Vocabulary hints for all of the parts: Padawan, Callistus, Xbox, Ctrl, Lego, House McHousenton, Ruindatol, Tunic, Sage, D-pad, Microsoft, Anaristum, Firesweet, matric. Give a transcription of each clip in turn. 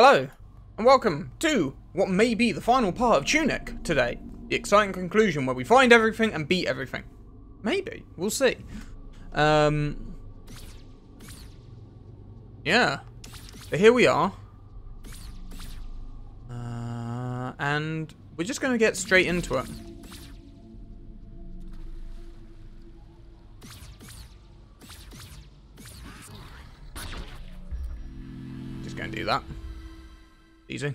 Hello, and welcome to what may be the final part of Tunic today. The exciting conclusion where we find everything and beat everything. Maybe. We'll see. Yeah. But here we are. And we're just going to get straight into it. Just going to do that. Easy.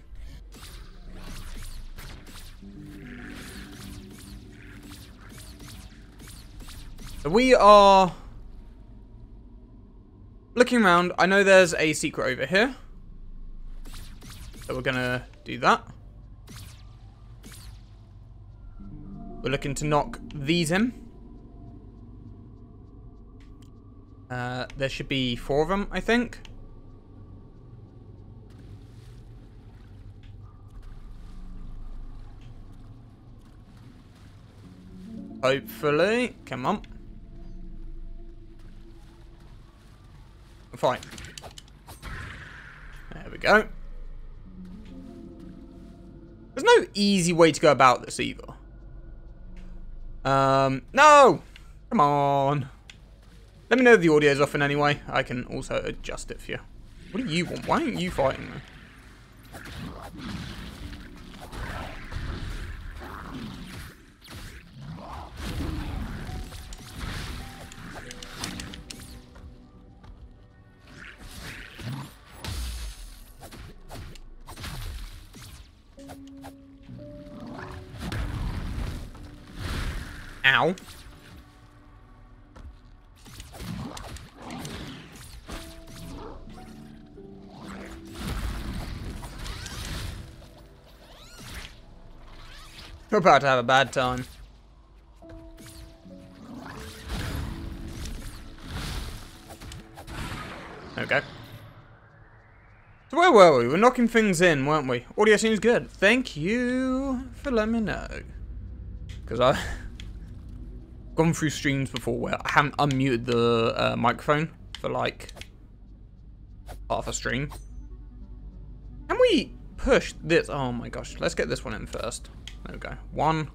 So we are looking around. I know there's a secret over here, so we're gonna do that. We're looking to knock these in. There should be 4 of them, I think. Hopefully. Come on. Fine. There we go. There's no easy way to go about this either. No! Come on. Let me know if the audio's off in any way. I can also adjust it for you. What do you want? Why aren't you fighting me? Ow. We're about to have a bad time. Okay. So where were we? We're knocking things in, weren't we? Audio seems good. Thank you for letting me know. Because I... gone through streams before where I haven't unmuted the microphone for like half a stream. Can we push this? Oh my gosh, let's get this one in first. There we go. 1.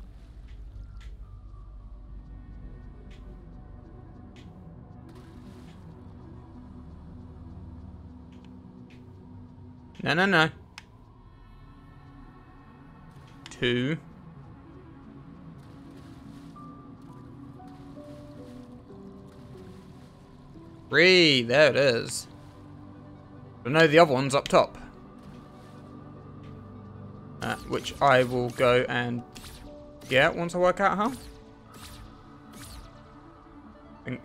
No. 2. 3, there it is. But no, the other one's up top. Which I will go and get once I work out how. I think.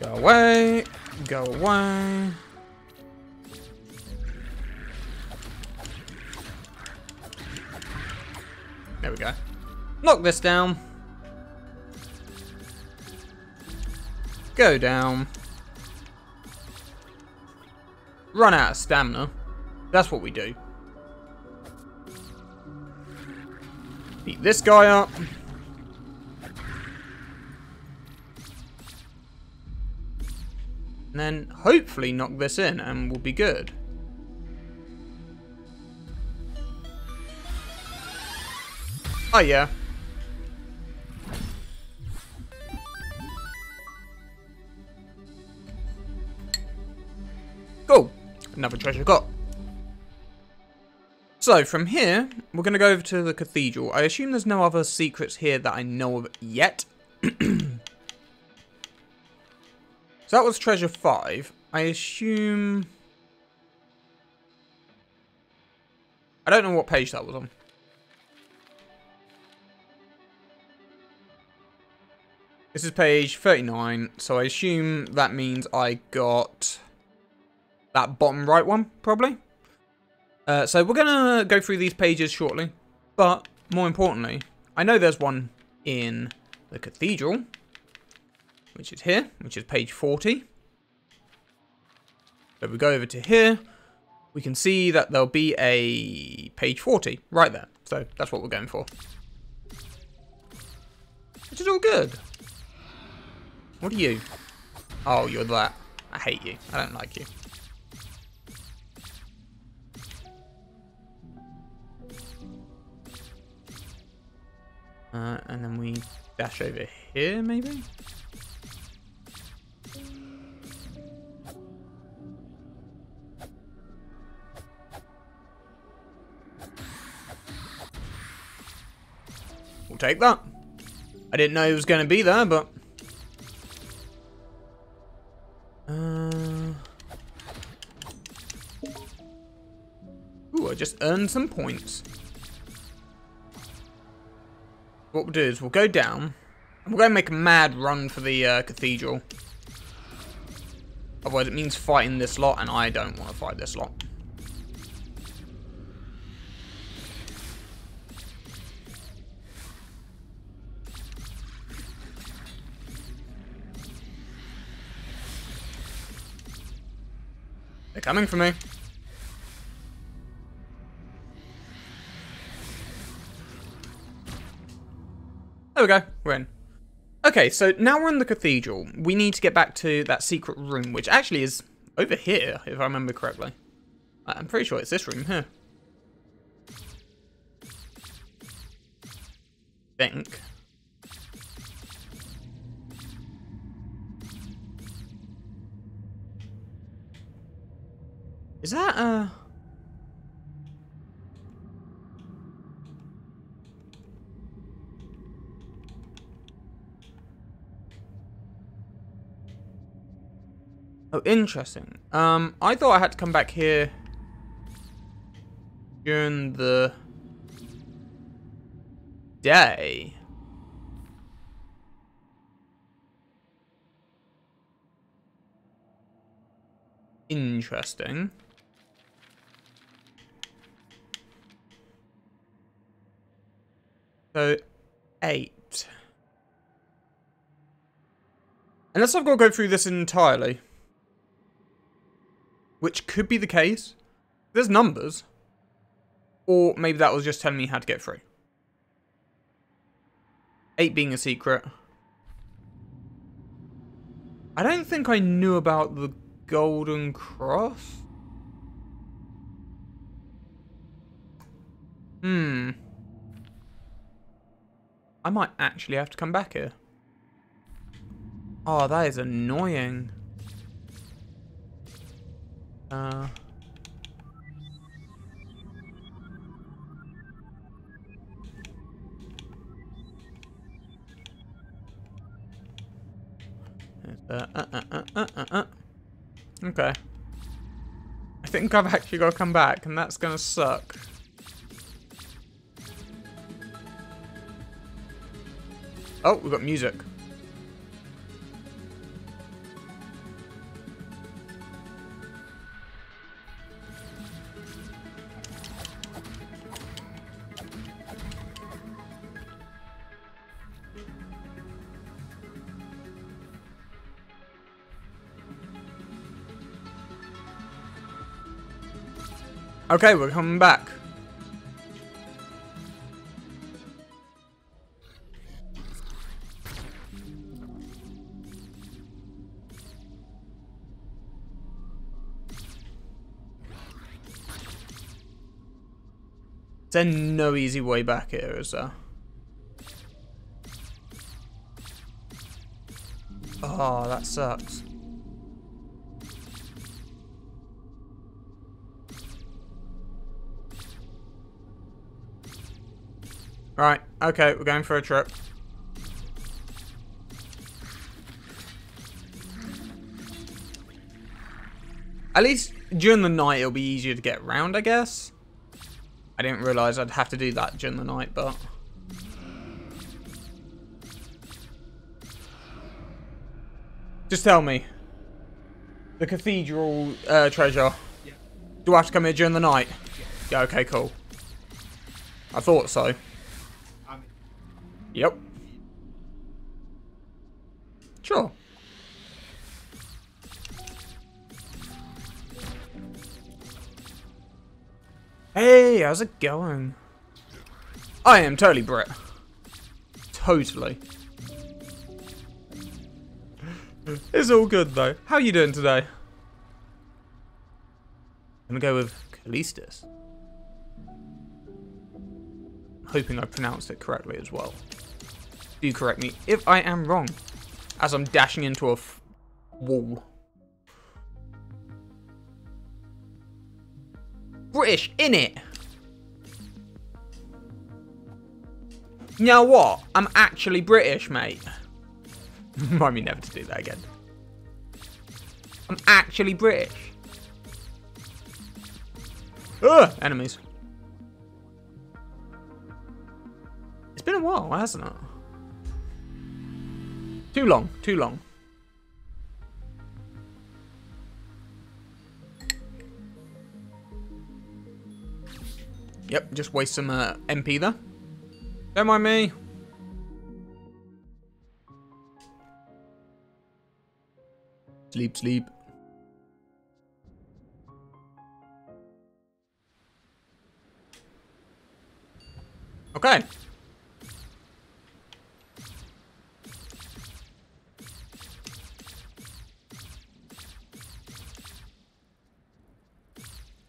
Go away. Go away. There we go. Knock this down. Go down. Run out of stamina. That's what we do. Beat this guy up. And then hopefully knock this in and we'll be good. Oh yeah. Another treasure got. So from here, we're going to go over to the cathedral. I assume there's no other secrets here that I know of yet. So that was treasure 5. I assume... I don't know what page that was on. This is page 39. So I assume that means I got... that bottom right one, probably. So we're going to go through these pages shortly. But, more importantly, I know there's one in the cathedral. Which is here, which is page 40. So we go over to here. We can see that there'll be a page 40 right there. So that's what we're going for. Which is all good. What are you? Oh, you're that. I hate you. I don't like you. and then we dash over here, maybe? We'll take that. I didn't know it was going to be there, but... Ooh, I just earned some points. What we'll do is we'll go down, and we'll go make a mad run for the cathedral. Otherwise it means fighting this lot, and I don't want to fight this lot. They're coming for me. There we go, we're in. Okay, so now we're in the cathedral. We need to get back to that secret room, which actually is over here, if I remember correctly. I'm pretty sure it's this room here. I think. Is that a... Oh, interesting. I thought I had to come back here during the day. Interesting. So, 8. Unless I've got to go through this entirely. Which could be the case. There's numbers. Or maybe that was just telling me how to get through. 8 being a secret. I don't think I knew about the golden cross. I might actually have to come back here. Oh, that is annoying. Okay. I think I've actually got to come back, and that's gonna suck. Oh, we've got music. Okay, we're coming back. There's no easy way back here, is there? Oh, that sucks. Right, okay, we're going for a trip. At least during the night it'll be easier to get around, I guess. I didn't realise I'd have to do that during the night, but... Just tell me. The cathedral treasure. Yeah. Do I have to come here during the night? Yeah. Yeah, okay, cool. I thought so. Yep. Sure. Hey, how's it going? I am totally Brit. Totally. It's all good though. How are you doing today? I'm gonna go with Callistus. Hoping I pronounced it correctly as well. Do correct me if I am wrong, as I'm dashing into a wall. British, innit? Now what? I'm actually British, mate. Remind me never to do that again. I'm actually British. Ugh, enemies. It's been a while, hasn't it? Too long, too long. Yep, just waste some MP there. Don't mind me. Sleep, sleep. Okay.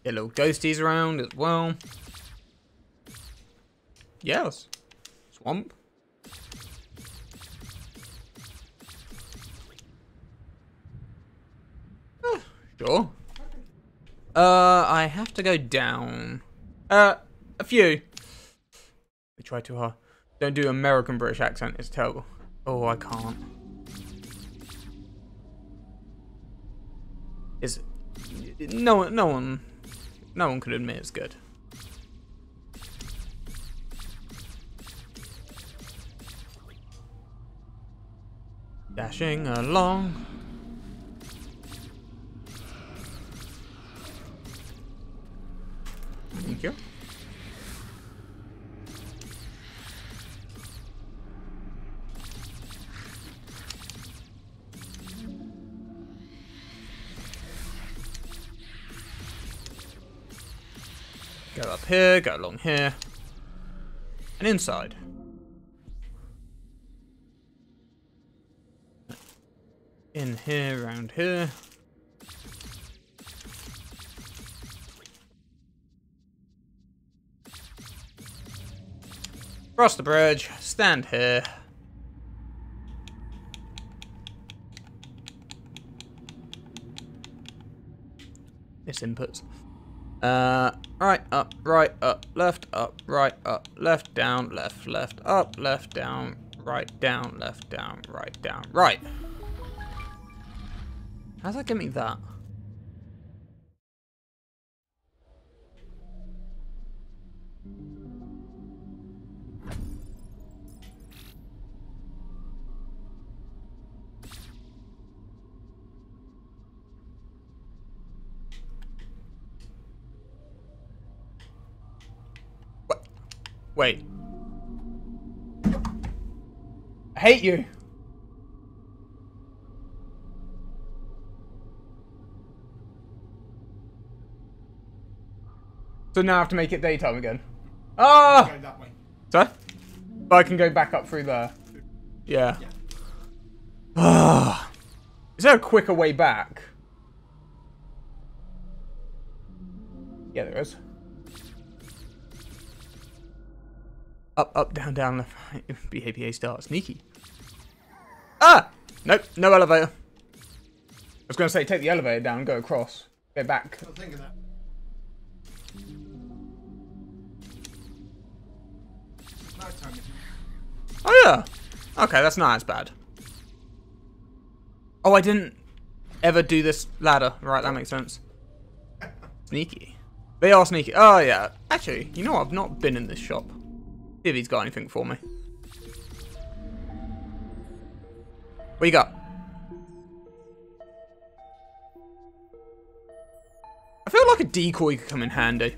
Get little ghosties around as well. Yes. Swamp. Sure. I have to go down. A few. We try too hard. Don't do American British accent, it's terrible. Oh, I can't. Is it? No one could admit it's good. Dashing along. Thank you. Go up here, go along here, and inside. In here, round here. Cross the bridge, stand here. Miss inputs. Right, up, right, up, right, up, left, down, left, left, up, left, down, right, down, left, down, right, down, right. How's that give me that? What? Wait. I hate you. So now I have to make it daytime again. Ah! Go that way. Sorry? But I can go back up through there. Yeah. Ah. Is there a quicker way back? Yeah, there is. Up, up, down, down, left, right. BAPA start. Sneaky. Ah! Nope, no elevator. I was going to say, take the elevator down, go across. Go back. I was thinking that. Oh yeah, okay, that's not as bad. Oh, I didn't ever do this ladder. Right, that makes sense. Sneaky. They are sneaky. Oh yeah, actually, you know what? I've not been in this shop. See if he's got anything for me. What you got? I feel like a decoy could come in handy.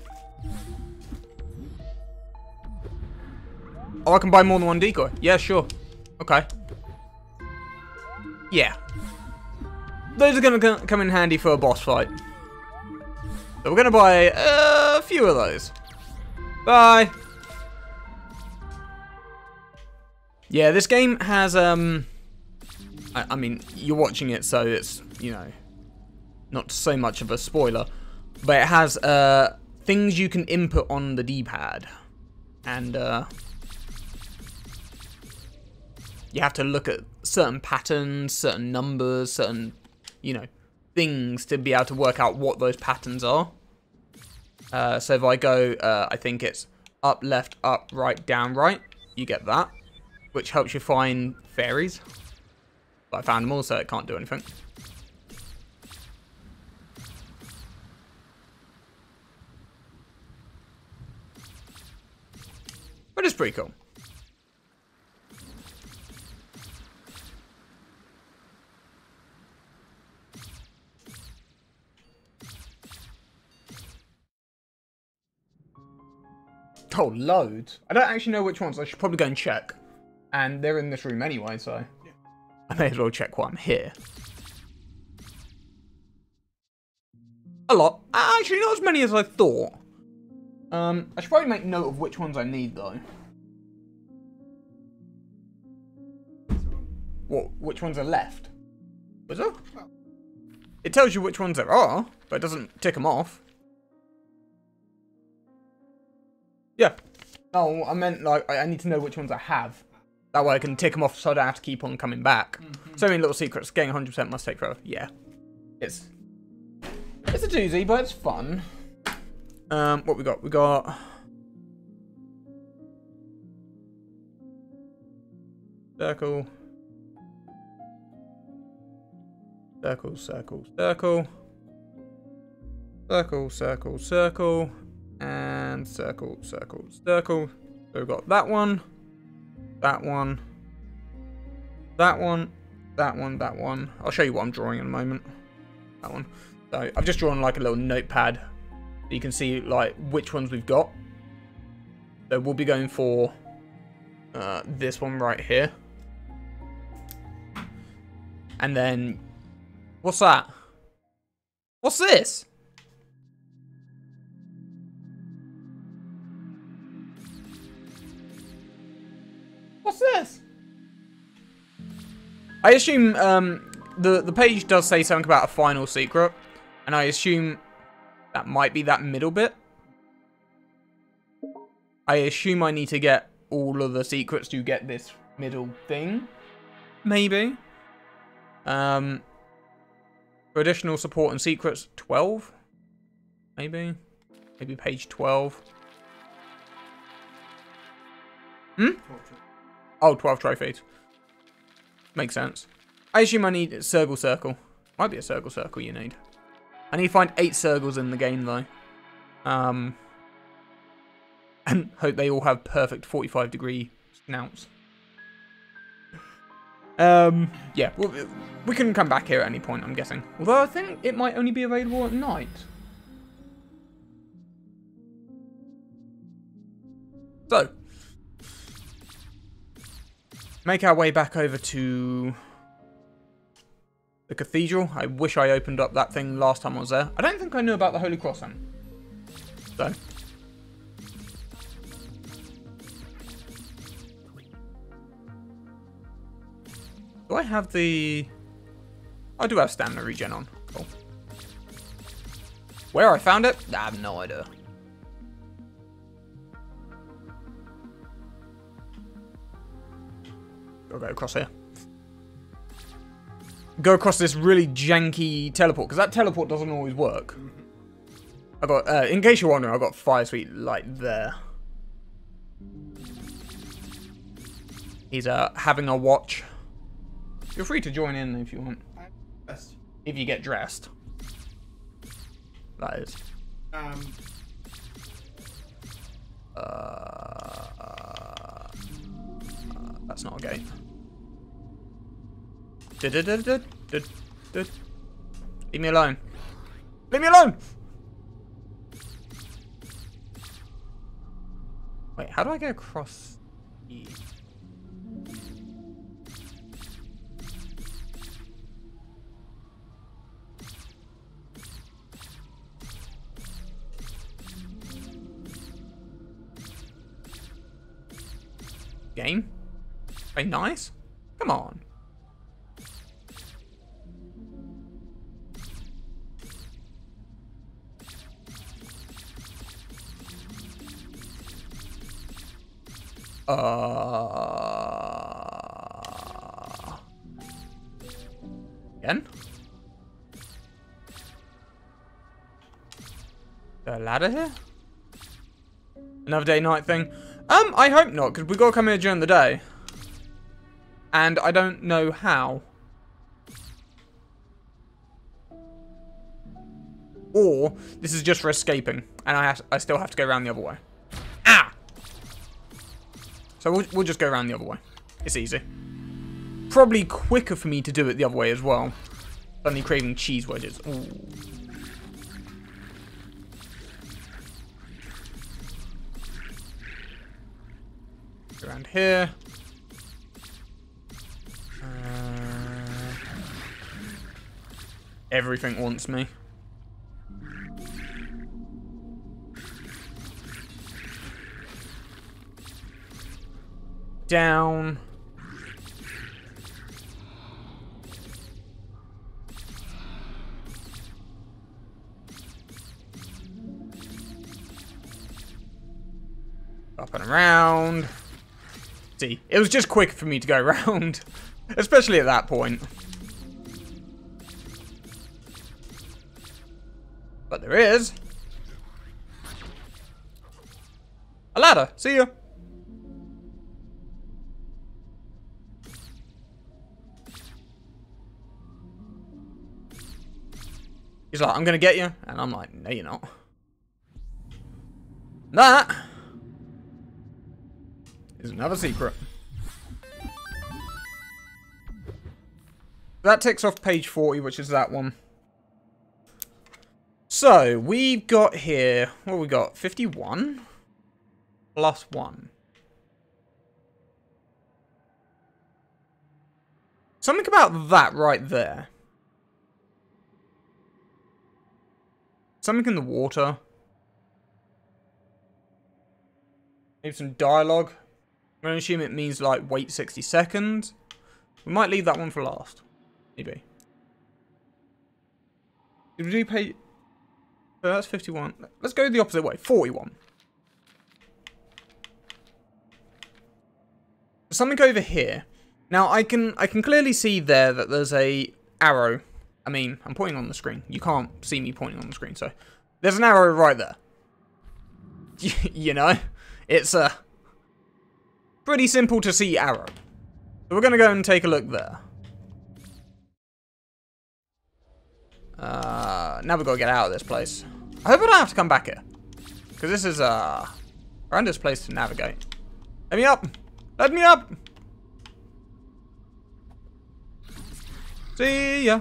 Oh, I can buy more than one decoy. Yeah, sure. Okay. Yeah. Those are going to come in handy for a boss fight. So we're going to buy a few of those. Bye. Yeah, this game has, I mean, you're watching it, so it's, you know, not so much of a spoiler. But it has things you can input on the D-pad. And you have to look at certain patterns, certain numbers, certain, you know, things to be able to work out what those patterns are. So if I go, I think it's up, left, up, right, down, right, you get that, which helps you find fairies. But I found them all, so it can't do anything. But it's pretty cool. Oh, loads. I don't actually know which ones. I should probably go and check. And they're in this room anyway, so yeah. I may as well check while I'm here. A lot. Actually, not as many as I thought. I should probably make note of which ones I need, though. What? Which ones are left? Was it? It tells you which ones there are, but it doesn't tick them off. Yeah. No, I meant, like, I need to know which ones I have. That way I can tick them off so I don't have to keep on coming back. Mm-hmm. So many little secrets. Getting 100% must take forever. Yeah. It's a doozy, but it's fun. What we got? We got... Circle. Circle, circle, circle. Circle, circle, circle. And circle, circle, circle. So we've got that one, that one, that one, that one, that one. I'll show you what I'm drawing in a moment. That one. So I've just drawn like a little notepad. You can see like which ones we've got. So we'll be going for this one right here. And then, what's that? What's this? What's this? I assume the page does say something about a final secret, and I assume that might be that middle bit. I assume I need to get all of the secrets to get this middle thing, maybe. For additional support and secrets, 12, maybe page 12. Hmm. Oh, 12 trophies. Makes sense. I assume I need a circle circle. Might be a circle circle you need. I need to find 8 circles in the game, though. And hope they all have perfect 45-degree snouts. Yeah, we can come back here at any point, I'm guessing. Although I think it might only be available at night. So... make our way back over to the cathedral. I wish I opened up that thing last time I was there. I don't think I knew about the Holy Cross then. So. Do I have the... I do have stamina regen on. Cool. Where I found it? I have no idea. I'll go across here. Go across this really janky teleport, because that teleport doesn't always work. I got, in case you're wondering, I've got Firesweet like there. He's having a watch. You're free to join in if you want. If you get dressed. That is. That's not a gate. Leave me alone. Leave me alone! Wait, how do I get across? Game? Very nice? Come on. Is there a ladder here? Another day-night thing? I hope not, because we got to come here during the day. And I don't know how. Or, this is just for escaping, and I still have to go around the other way. Ah! So we'll just go around the other way. It's easy. Probably quicker for me to do it the other way as well. Suddenly craving cheese wedges. Ooh. Go around here. Everything wants me. Down. Up and around. See, it was just quick for me to go around, especially at that point. But there is a ladder. See ya. He's like, I'm gonna get you, and I'm like, no, you're not. That is another secret. That ticks off page 40, which is that one. So, we've got here, what have we got? 51 plus 1. Something about that right there. Something in the water. Maybe some dialogue. I'm going to assume it means, like, wait 60 seconds. We might leave that one for last. Maybe. Did we do page... So that's 51. Let's go the opposite way. 41. Something over here. Now I can clearly see there that there's an arrow. I mean, I'm pointing on the screen. You can't see me pointing on the screen, so there's an arrow right there. You know, it's pretty simple to see arrow. So we're gonna go and take a look there. Now we've got to get out of this place. I hope I don't have to come back here, because this is a horrendous place to navigate. Let me up! Let me up! See ya.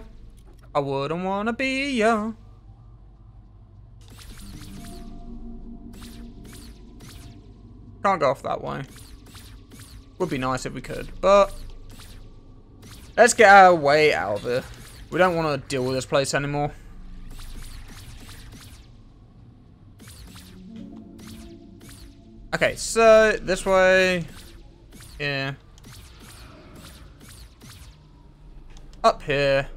I wouldn't wanna be ya. Can't go off that way. Would be nice if we could, but let's get our way out of here. We don't want to deal with this place anymore. Okay, so this way, yeah, up here,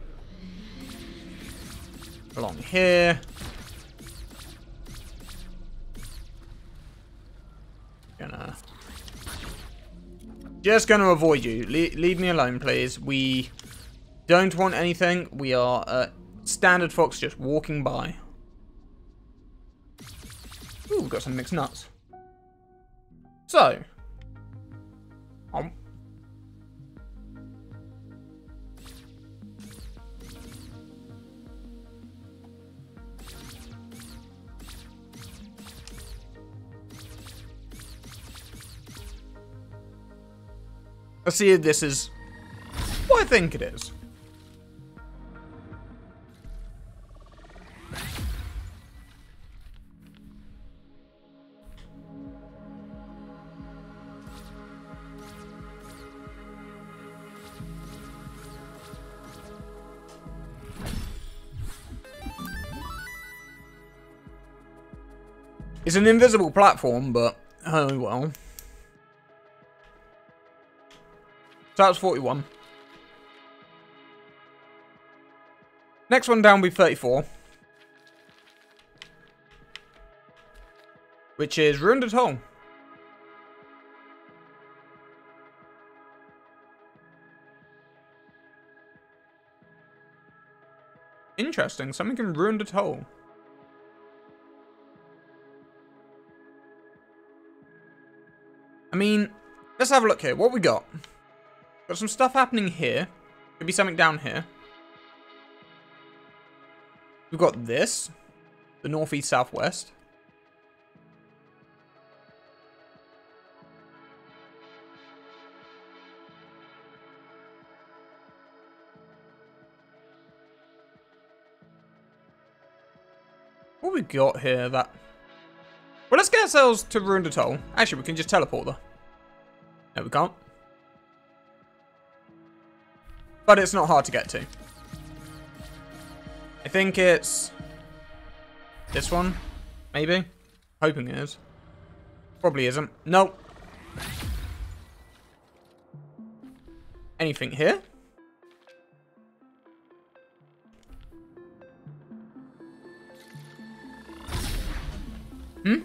along here, just gonna avoid you. Leave me alone, please. We don't want anything. We are a standard fox just walking by. Ooh, we've got some mixed nuts. So, let's see if this is what I think it is. It's an invisible platform, but oh well. So that's 41. Next one down will be 34. Which is Ruined at Home. Interesting, something in Ruined at Home. I mean, let's have a look here. What we got? Got some stuff happening here. Could be something down here. We've got this. The northeast, southwest. What we got here that... Well, let's get ourselves to Ruindatol. Actually, we can just teleport there. No, we can't. But it's not hard to get to. I think it's... this one? Maybe? Hoping it is. Probably isn't. Nope. Anything here? Hmm?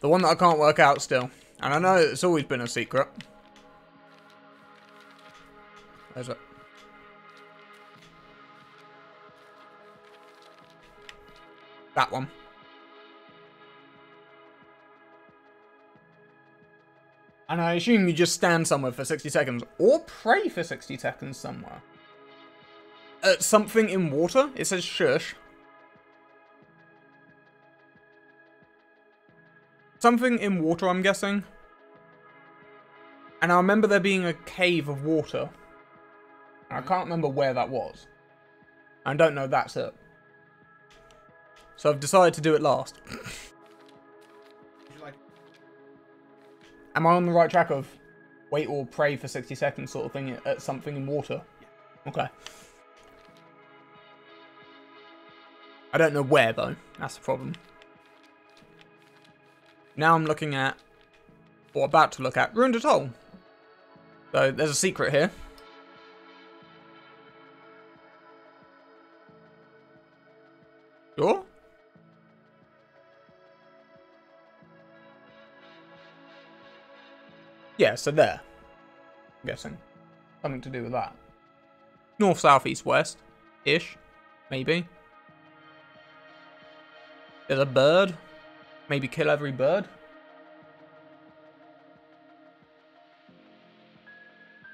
The one that I can't work out still. And I know it's always been a secret. Where's it? That one. And I assume you just stand somewhere for 60 seconds. Or pray for 60 seconds somewhere. At something in water? It says shush. Something in water, I'm guessing. And I remember there being a cave of water. And I can't remember where that was. I don't know that's it. So I've decided to do it last. Am I on the right track of wait or pray for 60 seconds sort of thing at something in water? Okay. I don't know where though. That's the problem. Now I'm looking at, or about to look at, Ruindatol. So there's a secret here. Sure? Yeah, so there. I'm guessing. Something to do with that. North, south, east, west. Ish. Maybe. There's a bird. Maybe kill every bird.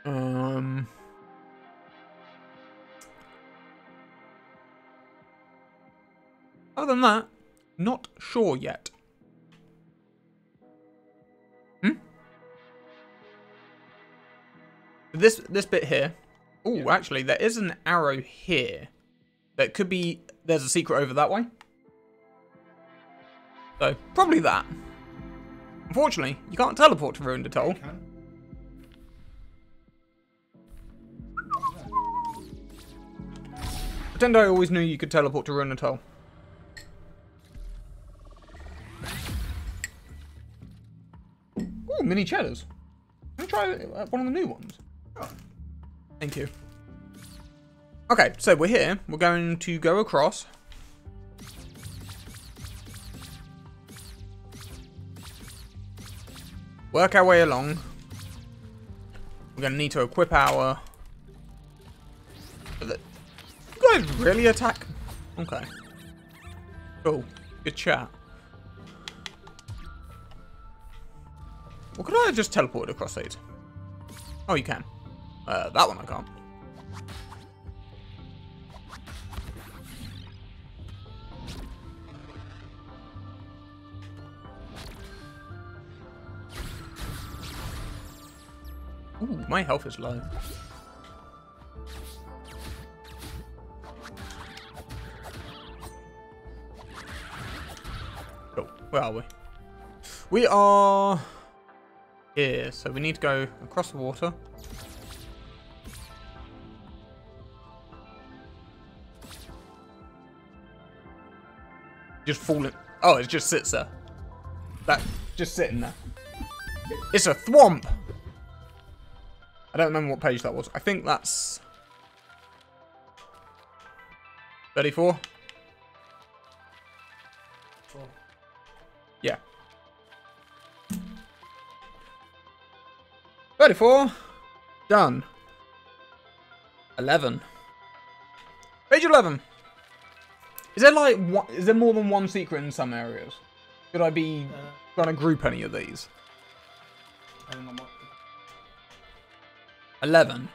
Other than that, not sure yet. This bit here. Oh, yeah. Actually, there is an arrow here. That could be. There's a secret over that way. So, probably that. Unfortunately, you can't teleport to Ruindatol. Pretend I always knew you could teleport to Ruindatol. Ooh, mini cheddars. Let me try one of the new ones. Oh. Thank you. Okay, so we're here. We're going to go across. Work our way along. We're going to need to equip our... You guys really attack? Okay. Cool. Good chat. Or could I have just teleported across these? Oh, you can. That one I can't. Ooh, my health is low. Cool. Where are we? We are here, so we need to go across the water. Just falling. Oh, it just sits there. That just sitting there. It's a thwomp. I don't remember what page that was. I think that's 34. Cool. Yeah. 34. Done. 11. Page 11. Is there like one, is there more than one secret in some areas? Should I be trying to group any of these? 11.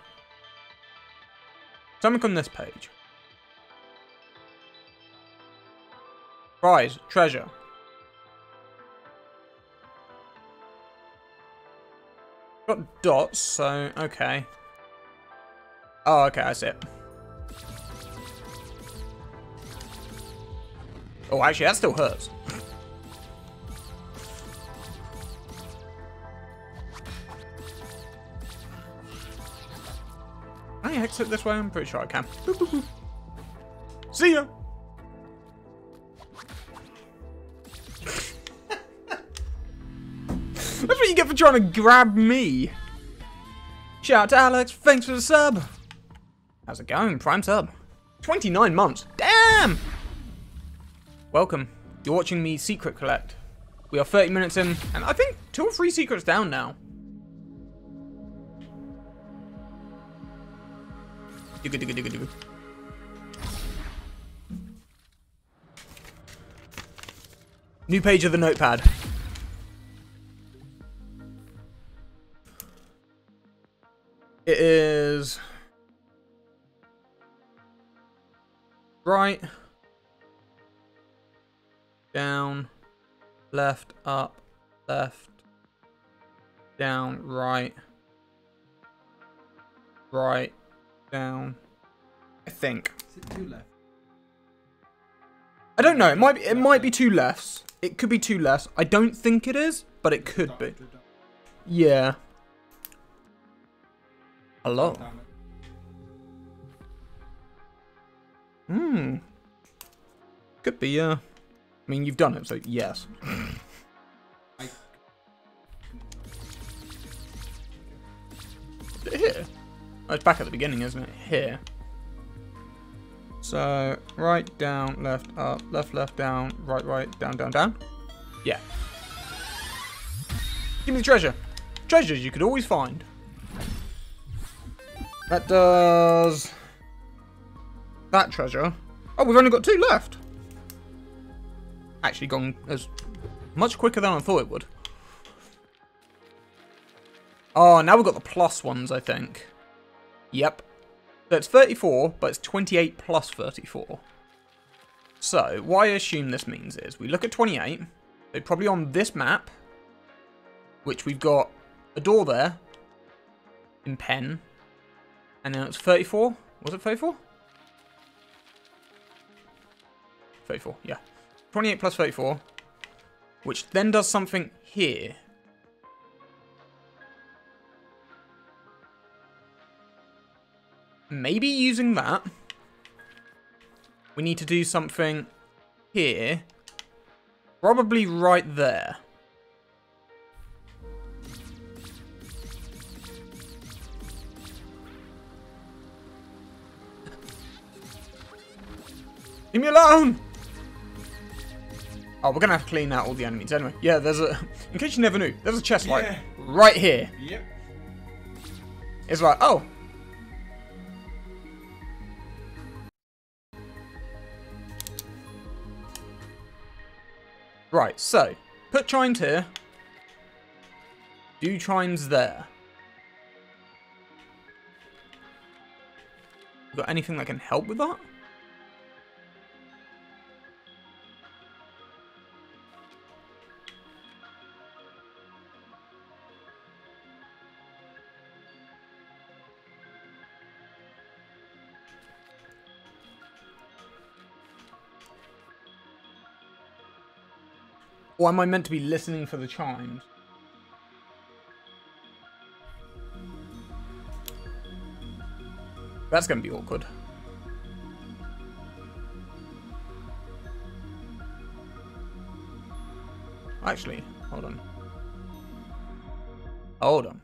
Something on this page. Prize, treasure. Got dots, so okay. Oh, okay, that's it. Oh, actually, that still hurts. Can I exit this way? I'm pretty sure I can. Boop, boop, boop. See ya! That's what you get for trying to grab me. Shout out to Alex, thanks for the sub. How's it going, Prime Sub? 29 months, damn! Welcome. You're watching me secret collect. We are 30 minutes in, and I think 2 or 3 secrets down now. New page of the notepad. It is... right. Down, left, up, left, down, right, right, down, I think. Is it 2 left? I don't know, it might be 2 lefts. It could be 2 lefts. I don't think it is, but it could be. Yeah. Hello. Hmm. Could be, yeah. I mean, you've done it, so yes. Is it here? Oh, it's back at the beginning, isn't it? Here. So, right, down, left, up, left, left, down, right, right, down, down, down. Yeah. Give me the treasure. Treasures you could always find. That does... that treasure. Oh, we've only got 2 left. Actually gone as much quicker than I thought it would. Oh, now we've got the plus ones, I think. Yep. So it's 34, but it's 28 plus 34. So what I assume this means is we look at 28. So probably on this map, which we've got a door there in pen. And then it's 34. Was it 34? 34, yeah. 28 plus 34, which then does something here. Maybe using that, we need to do something here, probably right there. Leave me alone! Oh, we're going to have to clean out all the enemies anyway. Yeah, there's a... in case you never knew, there's a chest light right here. Yep. It's like, oh. Right, so, put chimes here. Do chimes there. Got anything that can help with that? Or am I meant to be listening for the chimes? That's going to be awkward. Actually, hold on. Hold on.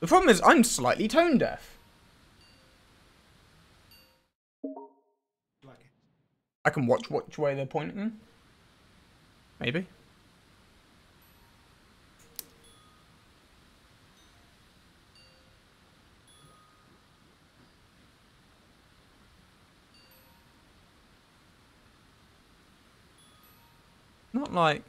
The problem is I'm slightly tone deaf. I can watch which way they're pointing. Maybe. Not like...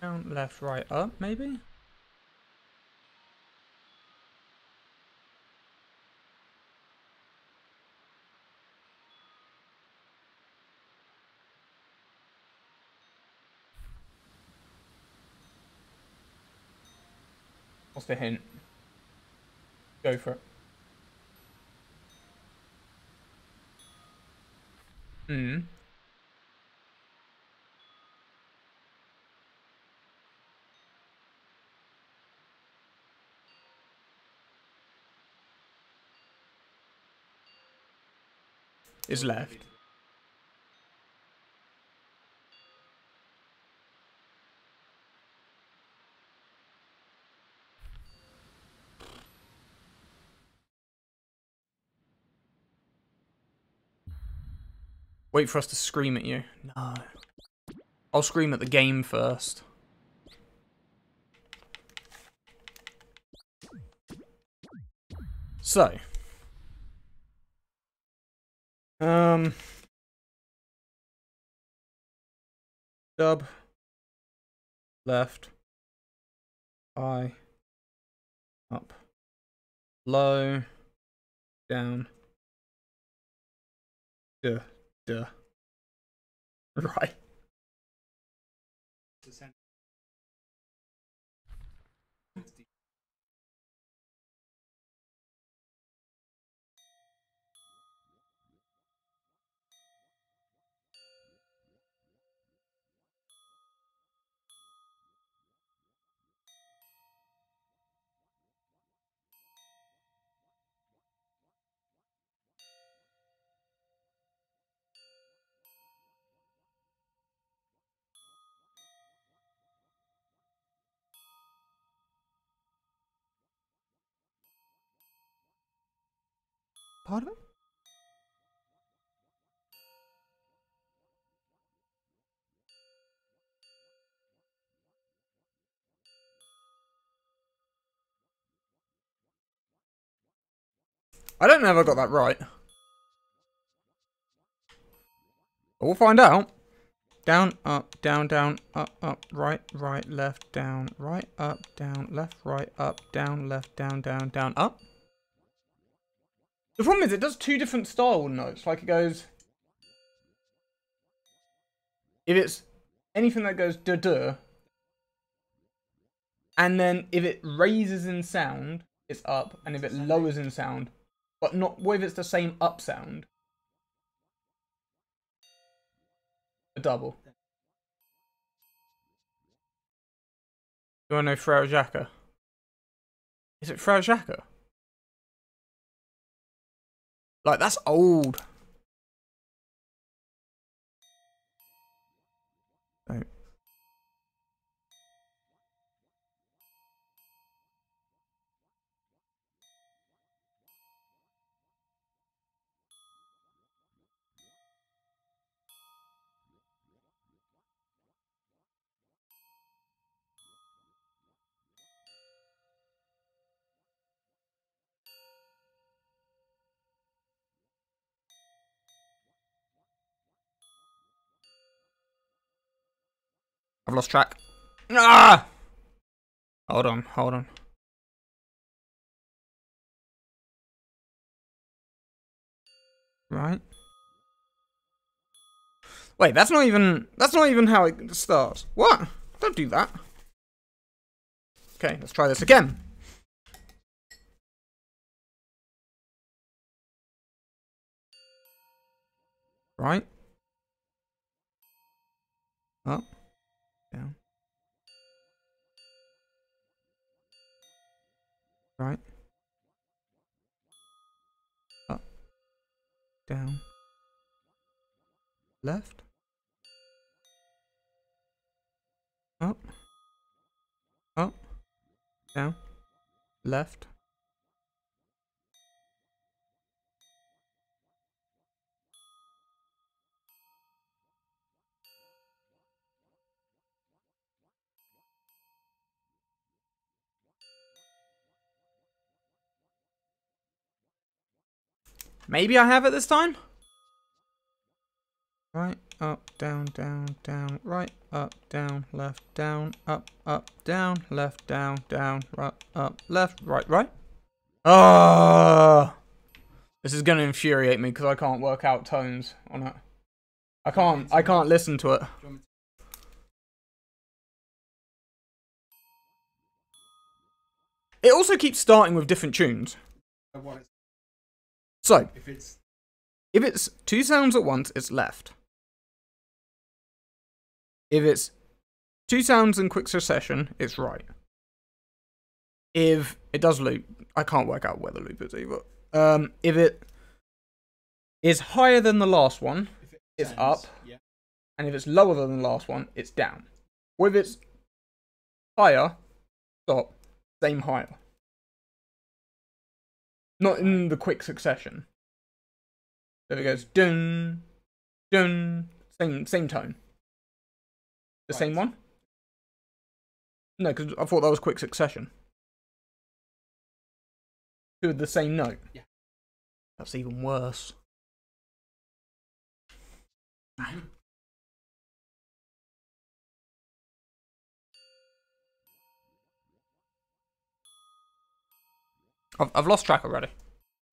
Down, left, right, up, maybe? What's the hint? Go for it. Is left. Wait for us to scream at you. No. I'll scream at the game first. So. Dub. Left. High. Up. Low. Down. Duh. Duh. Right. Pardon? I don't know if I got that right. But we'll find out. Down, up, down, down, up, up, right, right, left, down, right, up, down, left, right, up, down, left, down, down, down, up. The problem is it does two different style notes. Like it goes... If it's anything that goes duh-duh, and then if it raises in sound, it's up, and if it lowers in sound, but not if it's the same up sound. A double. Do I know Frau Jacka? Is it Frau Jacka? Like, that's old. Oh. I've lost track. Ah! Hold on, hold on. Right. Wait, that's not even how it starts. What? Don't do that. Okay, let's try this again. Right. Up. right, up, down, left, up, up, down, left, maybe I have it this time? Right, up, down, right, up, down, left, down, up, down, left, down, right, up, left, right. Ah! This is gonna infuriate me because I can't work out tones on it. I can't listen to it. It also keeps starting with different tunes. So, if it's two sounds at once, it's left. If it's two sounds in quick succession, it's right. If it does loop, I can't work out where the loop is either. If it is higher than the last one, it's up. Yeah. And if it's lower than the last one, it's down. Or if it's higher, stop, same higher. Not in the quick succession. So it goes dun, dun, same tone. The right. Same one? No, because I thought that was quick succession. Two of the same note. Yeah. That's even worse. I've lost track already.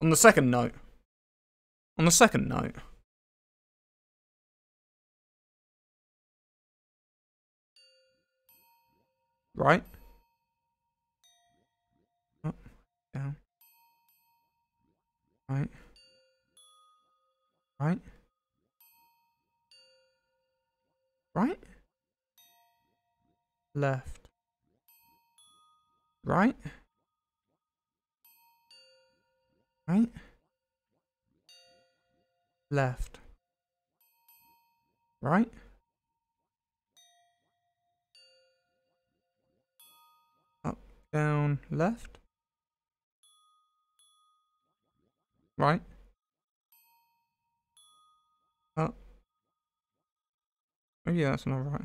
On the second note. Right. Up, down. Right. Right. Right. Left. Right. Right, left, right, up, down, left, right, up, maybe that's not right.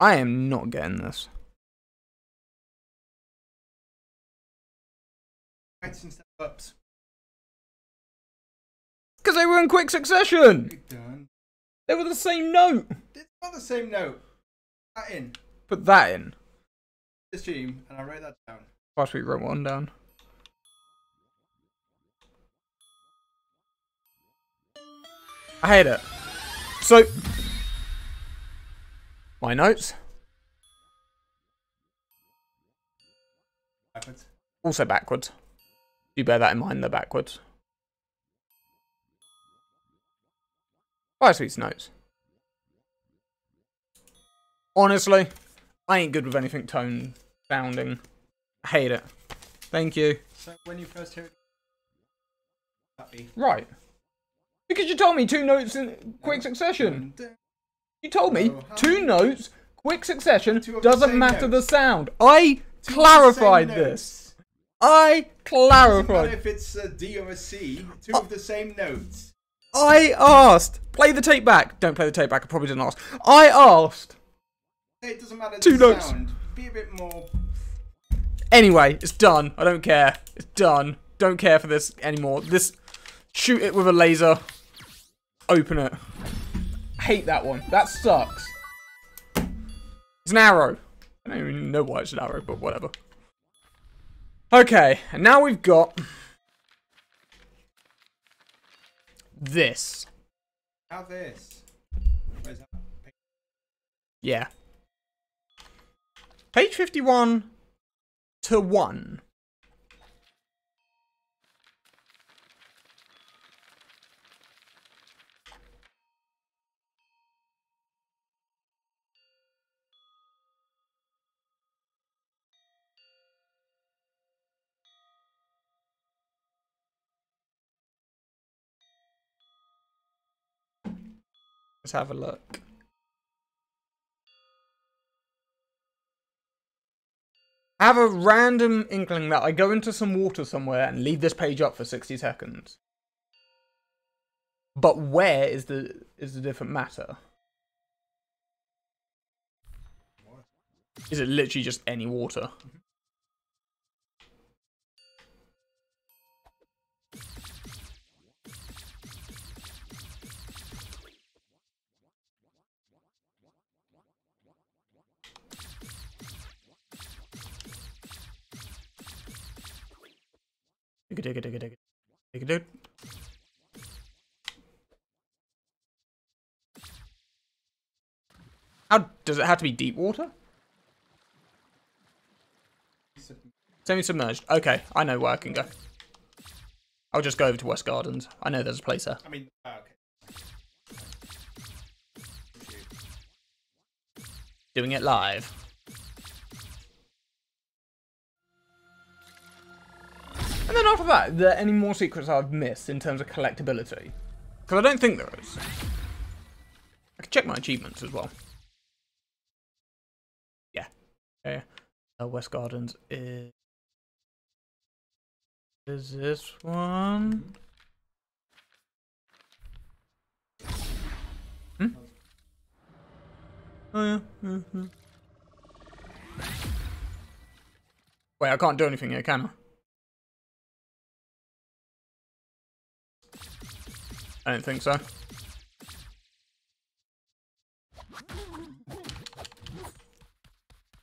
I am not getting this. Practicing step ups. Because they were in quick succession! They were the same note! It's not the same note. Put that in. Put that in. This team, and I wrote that down. Last week wrote one down. I hate it. So. My notes. Backwards. Also backwards. Do bear that in mind, they're backwards. Firesweet's notes. Honestly, I ain't good with anything tone sounding. I hate it. Thank you. So when you first hear it, happy. Right. Because you told me two notes in quick succession. You told me two notes, quick succession, doesn't matter the sound. I clarified this. I clarified. If it's a D or a C, two of the same notes. I asked. Play the tape back. Don't play the tape back. I probably didn't ask. I asked. It doesn't matter the sound. Be a bit more. Anyway, it's done. I don't care. It's done. Don't care for this anymore. This. Shoot it with a laser. Open it. Hate that one. That sucks. It's an arrow. I don't even know why it's an arrow, but whatever. Okay, and now we've got this. Now this. Where's that? Yeah. Page 51 to 1. Let's have a look. I have a random inkling that I go into some water somewhere and leave this page up for 60 seconds. But where is the different matter? Is it literally just any water? Dig it. How does it have to be deep water? Semi-submerged. Okay, I know where I can go. I'll just go over to West Gardens. I know there's a place there. I mean, okay. Doing it live. And then after that, are there any more secrets I've missed in terms of collectability? Because I don't think there is. I can check my achievements as well. Yeah. Okay. West Gardens is this one? Hmm? Oh yeah. Mm-hmm. Wait, I can't do anything here, can I? I don't think so.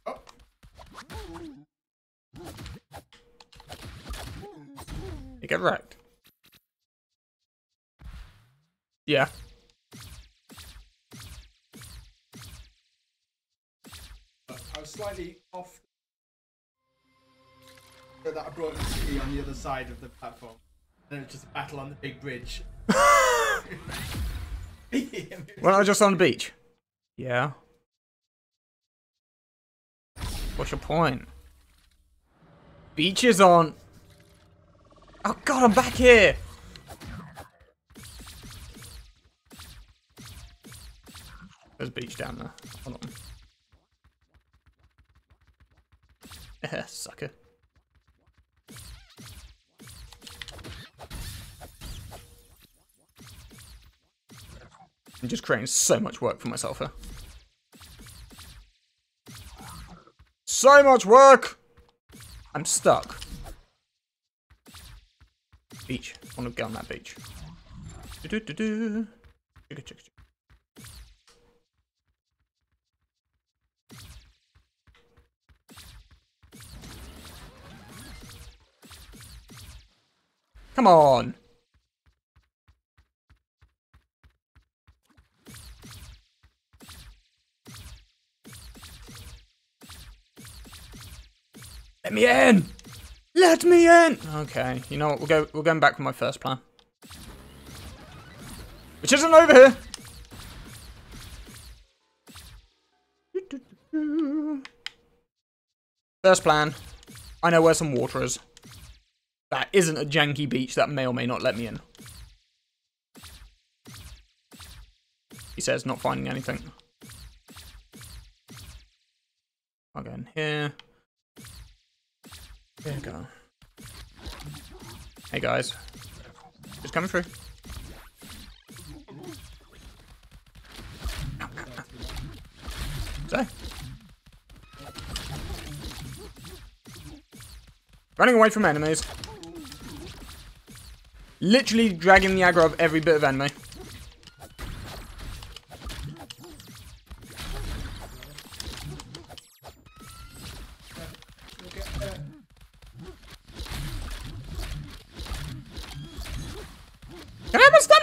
Oh. You get wrecked. Yeah. I was slightly off that I brought the city on the other side of the platform. And then it's just a battle on the big bridge. Well, I was just on the beach. Yeah. What's your point? Beaches on. Oh god, I'm back here. There's a beach down there. Hold on. Sucker. I'm just creating so much work for myself here. So much work! I'm stuck. Beach. I want to go on that beach. Do-do-do-do. Chicka-chicka-chicka. Come on! Let me in! Let me in! Okay, you know what? We're going back with my first plan, which isn't over here. First plan. I know where some water is. That isn't a janky beach that may or may not let me in. He says not finding anything. I'll go in here. There we go. Hey guys. Just coming through. So. Running away from enemies. Literally dragging the aggro of every bit of enemy.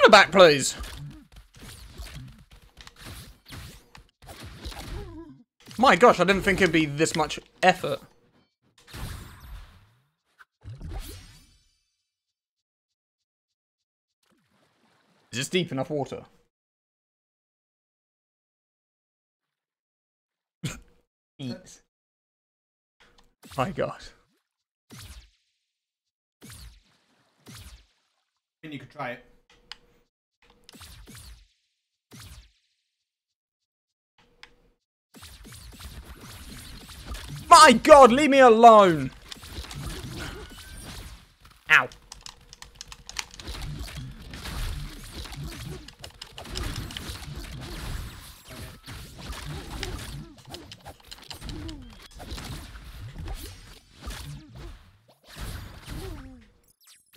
Back, please. My gosh, I didn't think it'd be this much effort. Is this deep enough water? Eat. My God. I mean, you could try it. My God, leave me alone! Ow.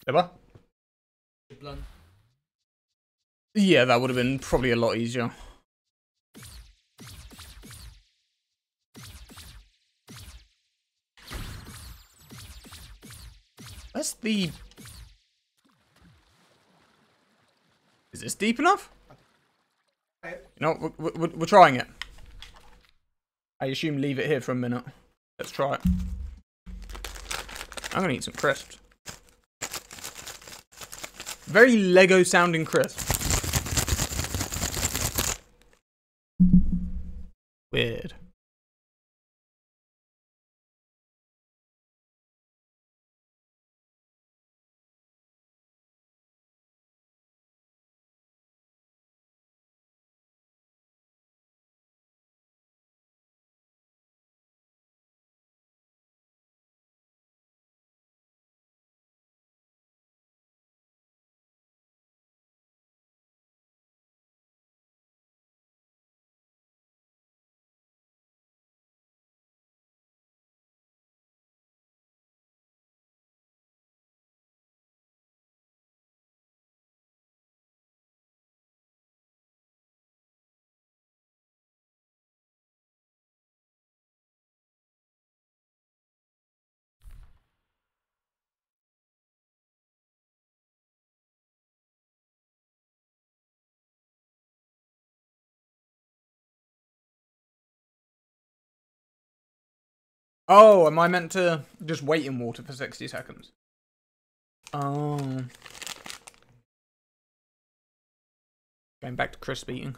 Ever? Yeah, that would have been probably a lot easier. That's the... Is this deep enough? No, we're trying it. I assume leave it here for a minute. Let's try it. I'm gonna eat some crisps. Very Lego sounding crisps. Weird. Oh, am I meant to just wait in water for 60 seconds? Oh. Going back to crisp eating.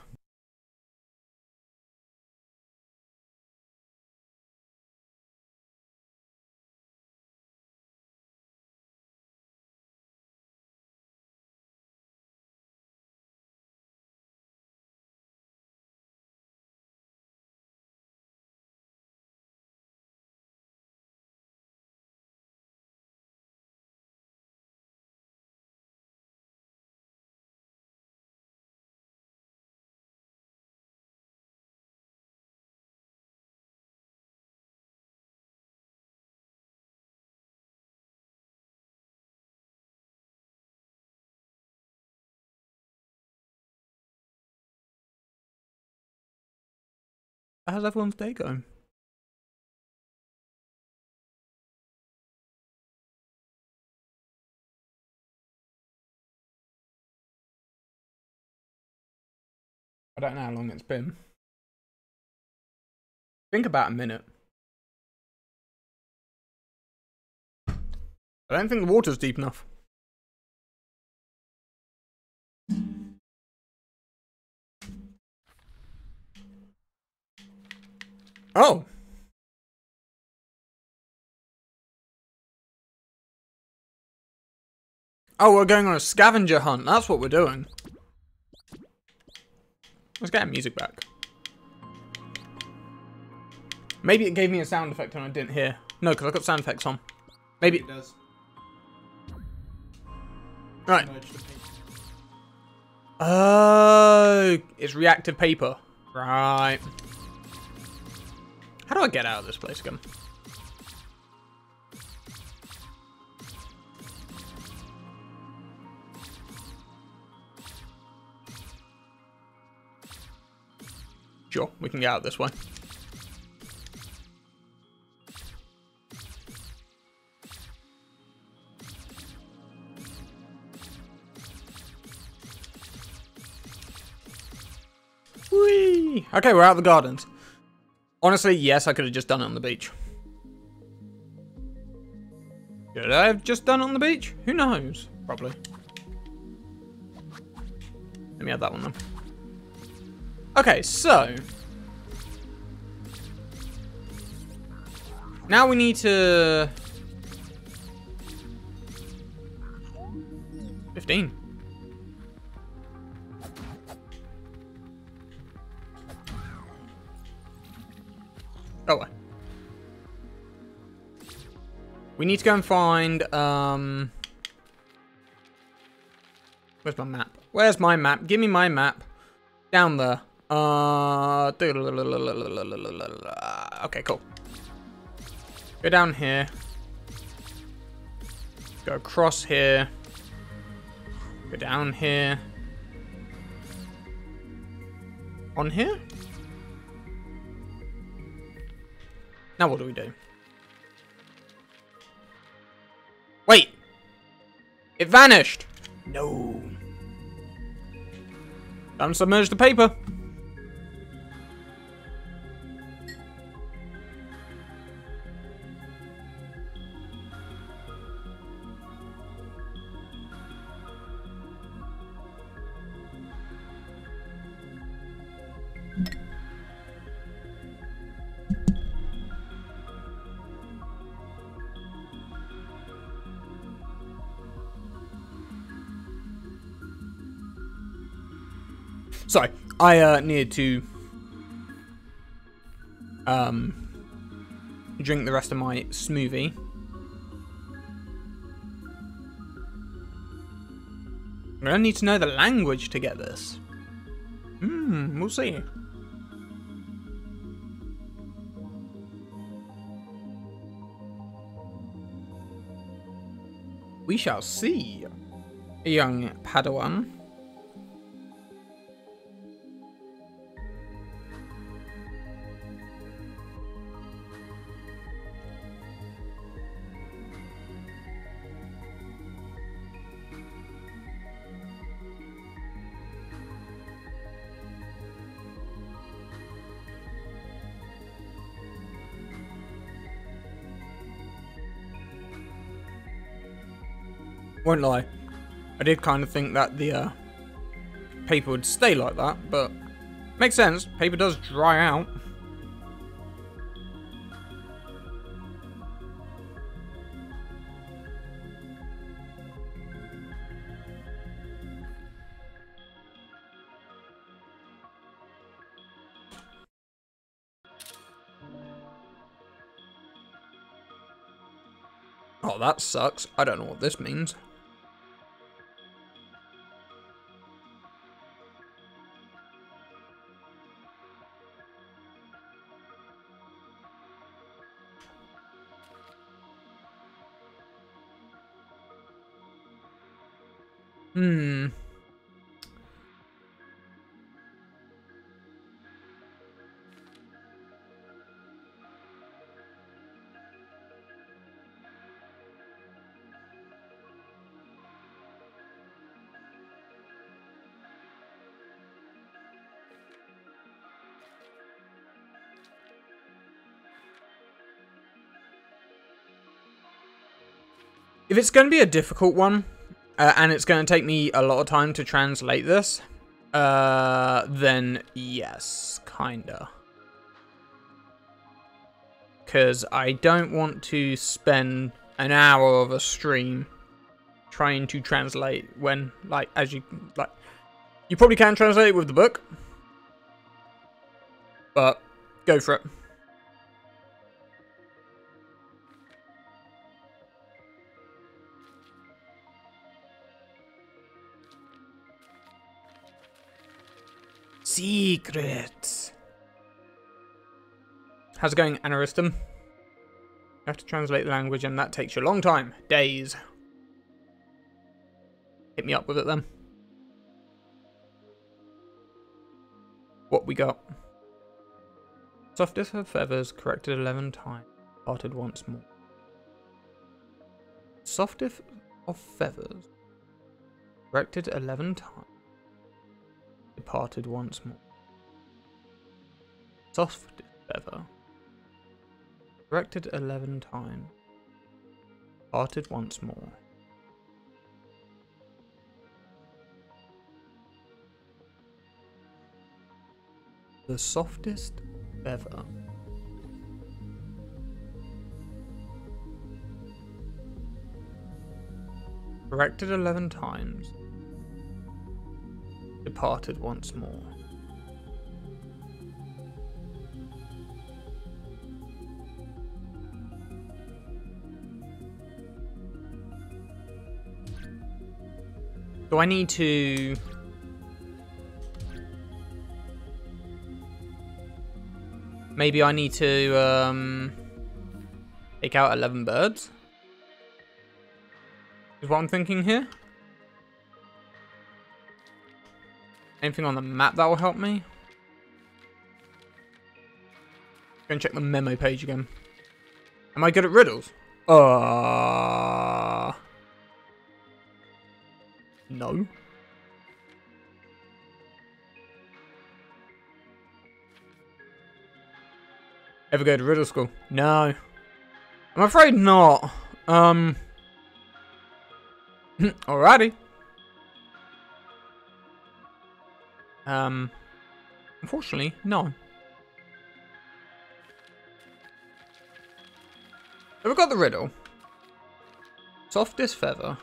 How's everyone's day going? I don't know how long it's been. I think about a minute. I don't think the water's deep enough. Oh. Oh, we're going on a scavenger hunt. That's what we're doing. Let's get our music back. Maybe it gave me a sound effect and I didn't hear. No, because I've got sound effects on. Maybe it does. Right. Oh, it's reactive paper. Right. How do I get out of this place again? Sure, we can get out this way. Whee! Okay, we're out of the gardens. Honestly, yes, I could have just done it on the beach. Could I have just done it on the beach? Who knows? Probably. Let me add that one then. Okay, so. Now we need to... 15. We need to go and find, where's my map? Where's my map? Give me my map. Down there. Okay, cool. Go down here. Go across here. Go down here. On here? Now what do we do? Wait! It vanished! No. Don't submerge the paper. Sorry, I needed to drink the rest of my smoothie. I don't need to know the language to get this. We'll see. We shall see, young Padawan. Won't lie, I did kind of think that the paper would stay like that, but makes sense. Paper does dry out. Oh, that sucks. I don't know what this means. If it's going to be a difficult one, and it's going to take me a lot of time to translate this, then yes, kinda. Because I don't want to spend an hour of a stream trying to translate when, like, as you, like, you probably can translate it with the book, but go for it. Secrets. How's it going, Anaristum? You have to translate the language and that takes you a long time. Days. Hit me up with it then. What we got? Softest of feathers, corrected 11 times, parted once more. Softest of feathers, corrected 11 times. Parted once more. Soft feather. Corrected 11 times. Parted once more. The softest feather. Corrected 11 times. Departed once more. Do I need to... Maybe I need to take out 11 birds? Is what I'm thinking here. Anything on the map that will help me? Go and check the memo page again. Am I good at riddles? No. Ever go to riddle school? No. I'm afraid not. Alrighty. Unfortunately, no. So we've got the riddle. Softest feather.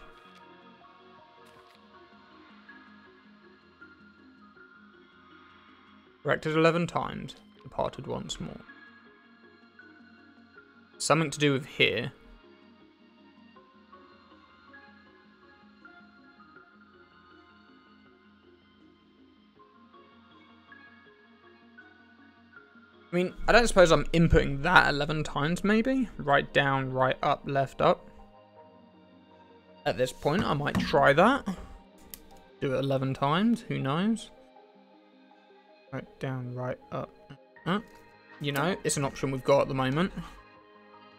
Corrected 11 times. Departed once more. Something to do with here. I mean, I don't suppose I'm inputting that 11 times, maybe? Right down, right up, left up. At this point, I might try that. Do it 11 times, who knows? Right down, right up. You know, it's an option we've got at the moment.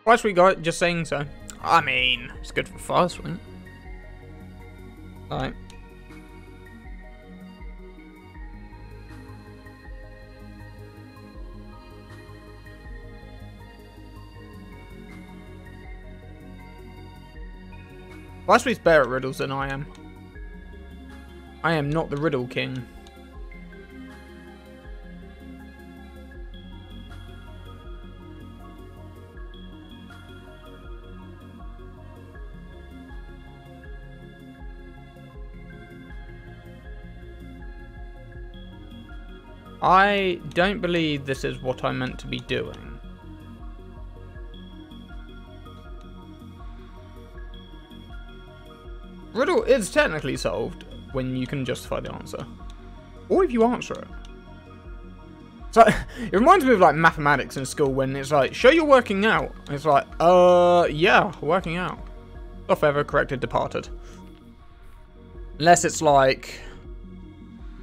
Twice we got it, just saying so. I mean, it's good for Firesweet. Alright. Firesweet's better at riddles than I am. I am not the riddle king. I don't believe this is what I meant to be doing. Riddle is technically solved when you can justify the answer. Or if you answer it. So, it reminds me of like mathematics in school when it's like, show you're working out. And it's like, yeah, working out. Stuff ever corrected, departed. Unless it's like...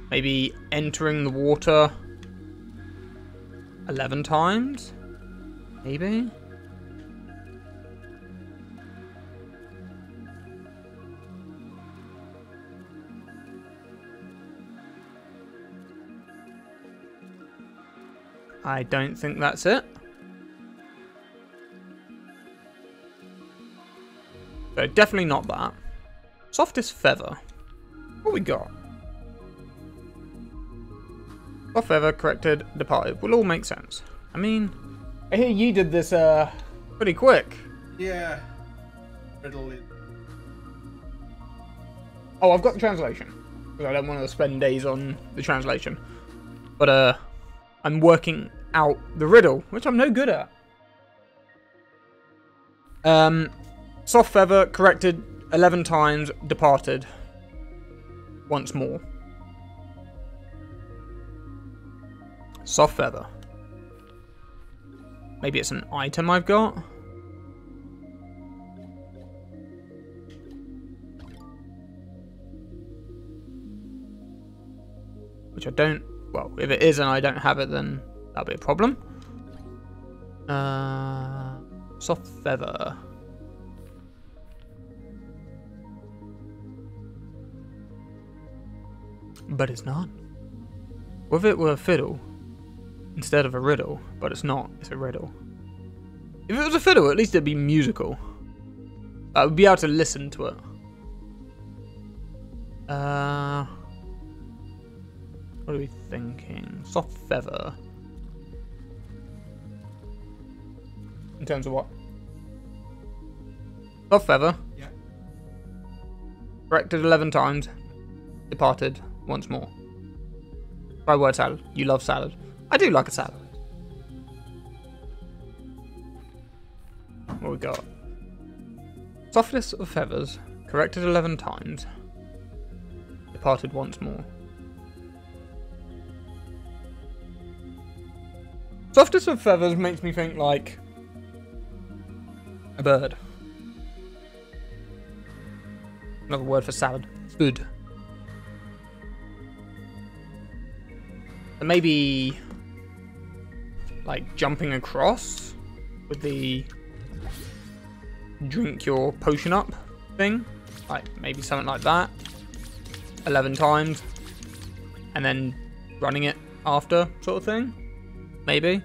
Maybe entering the water 11 times? Maybe? I don't think that's it. So definitely not that. Softest feather. What we got? Feather, corrected, departed. Will all make sense. I mean, I hear you did this pretty quick. Yeah. Riddle is... Oh, I've got the translation. Because I don't want to spend days on the translation. But I'm working out the riddle, which I'm no good at. Soft feather, corrected 11 times, departed once more. Soft feather. Maybe it's an item I've got. Which I don't... Well, if it is and I don't have it, then that'll be a problem. Soft feather. But it's not. What if it were a fiddle? Instead of a riddle, but it's not, it's a riddle. If it was a fiddle, at least it'd be musical. I would be able to listen to it. What are we thinking? Soft feather. In terms of what? Soft feather. Yeah. Corrected 11 times. Departed once more. Try word salad. You love salad. I do like a salad. What we got? Softest of feathers, corrected 11 times. parted once more. Softest of feathers makes me think like a bird. Another word for salad. Food. And maybe like jumping across with the drink your potion up thing. Like maybe something like that. 11 times. And then running it after sort of thing. Maybe.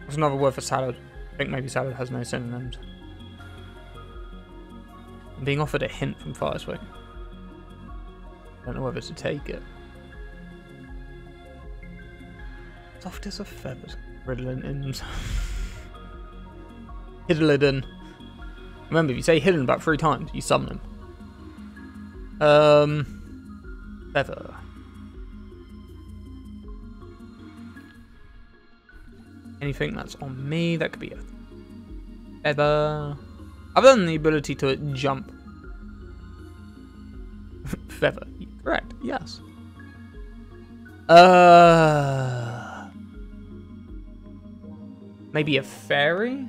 That's another word for salad. I think maybe salad has no synonyms. I'm being offered a hint from Firesweet. I don't know whether to take it. Softest of feathers. Riddlin. Hiddlidden. Remember, if you say hidden about 3 times, you summon him. Feather. Anything that's on me, that could be a feather. Other than the ability to jump. Feather. Correct. Yes. Maybe a fairy?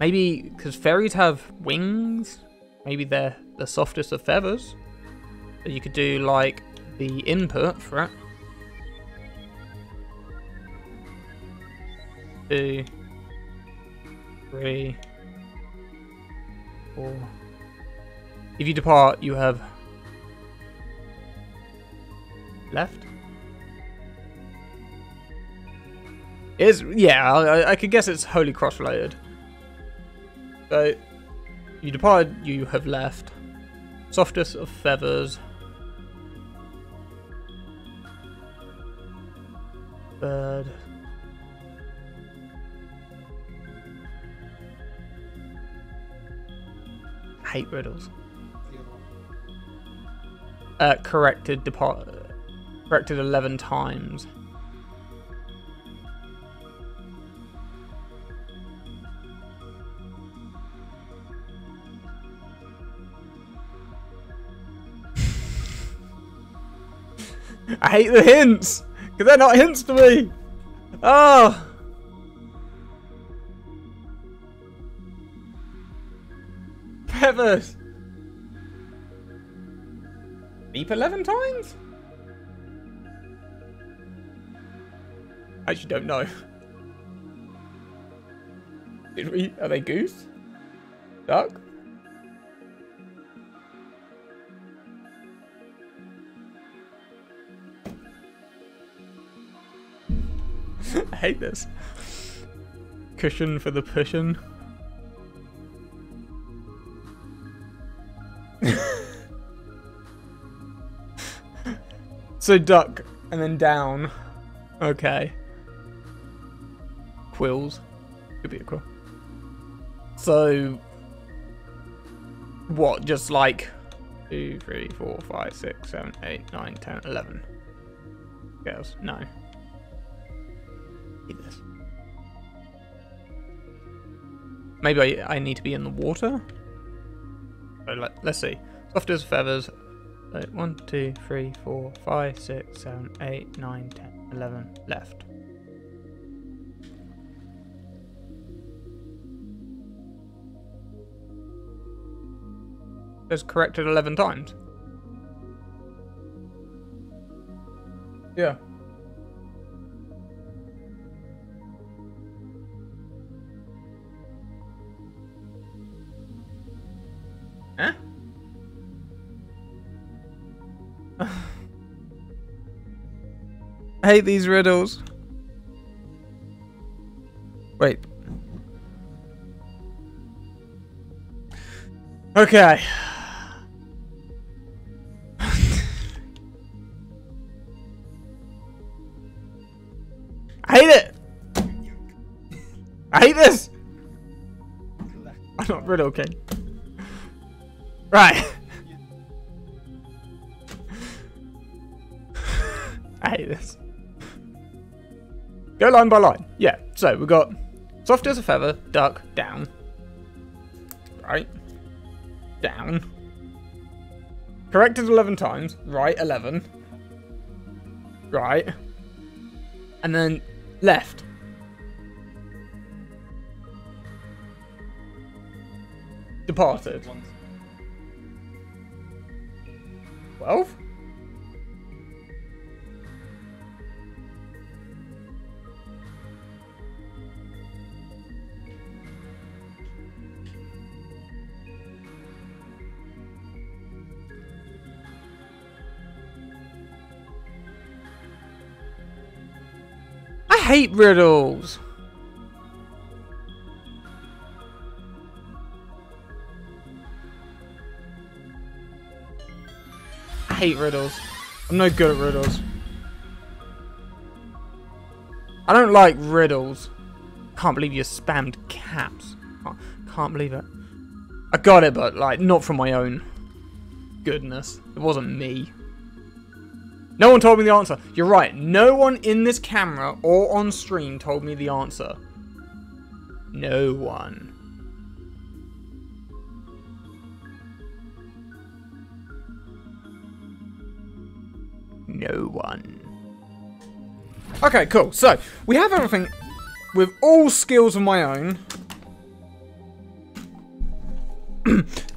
Maybe, because fairies have wings. Maybe they're the softest of feathers. So you could do, like, the input for it. Two, 3, 4. If you depart, you have left. I could guess it's Holy Cross related. So, you depart, you have left. Softest of feathers. Bird. I hate riddles. Corrected 11 times. I hate the hints, because they're not hints to me. Oh. Feathers. Beep 11 times? I actually don't know. Are they goose? Duck? I hate this. Cushion for the pushin'. So duck and then down. Okay. Quills. Could be a quill. So what, just like 2, 3, 4, 5, 6, 7, 8, 9, 10, 11. Girls, no. Eat this. Maybe I need to be in the water? So let's see. Soft as feathers. So 1, 2, 3, 4, 5, 6, 7, 8, 9, 10, 11. Left. It's corrected 11 times. Yeah. Huh? I hate these riddles. Wait. Okay. I hate it. I hate this. I'm not riddle king. Right. I hate this. Go line by line. Yeah, so we've got Soft as a feather, duck, down. Right. Down. Corrected 11 times. Right, 11. Right. And then left. Departed. 12? I hate riddles. I hate riddles. I'm no good at riddles. I don't like riddles. Can't believe you spammed caps. Oh, can't believe it. I got it, but like not from my own goodness. It wasn't me. No one told me the answer. You're right. No one in this camera or on stream told me the answer. No one. No one. Okay, cool. So, we have everything with all skills of my own.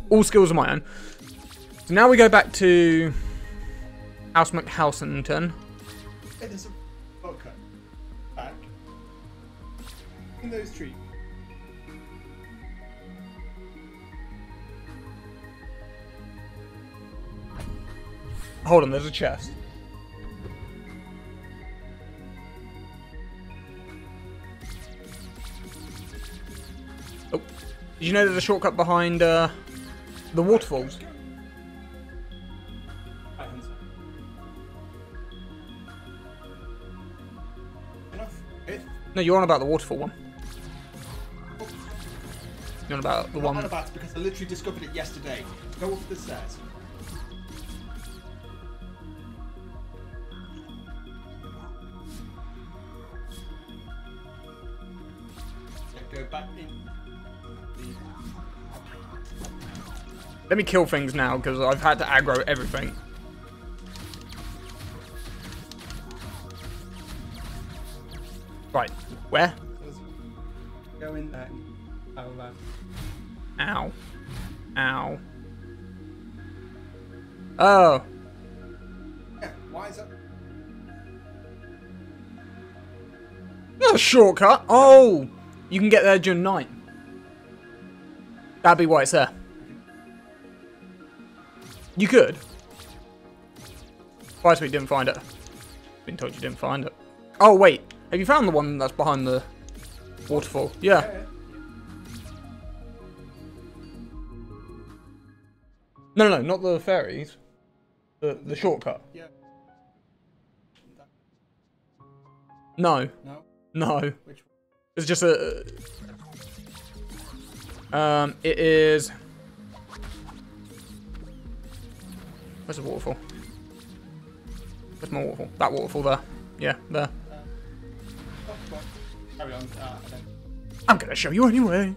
All skills of my own. So now we go back to House McHousenton. Hey, there's a vodka back in those trees. Hold on, there's a chest. Oh, did you know there's a shortcut behind the waterfalls? No, you're on about the waterfall one. You're on about the one. I'm on about it because I literally discovered it yesterday. Go up the stairs. Go back in. Let me kill things now because I've had to aggro everything. Right, where? Go in there. Ow. Ow. Oh. Yeah, why is that? Not a shortcut. Oh! You can get there during night. That'd be why it's there. You could. Firesweet didn't find it. Been told you didn't find it. Oh, wait. Have you found the one that's behind the waterfall? Yeah. No, no, no, not the fairies. The shortcut. Yeah. No. No. No. Which one? It's just a... it is... Where's the waterfall? Where's my waterfall? That waterfall there. Yeah, there. Carry on. I'm gonna show you anyway.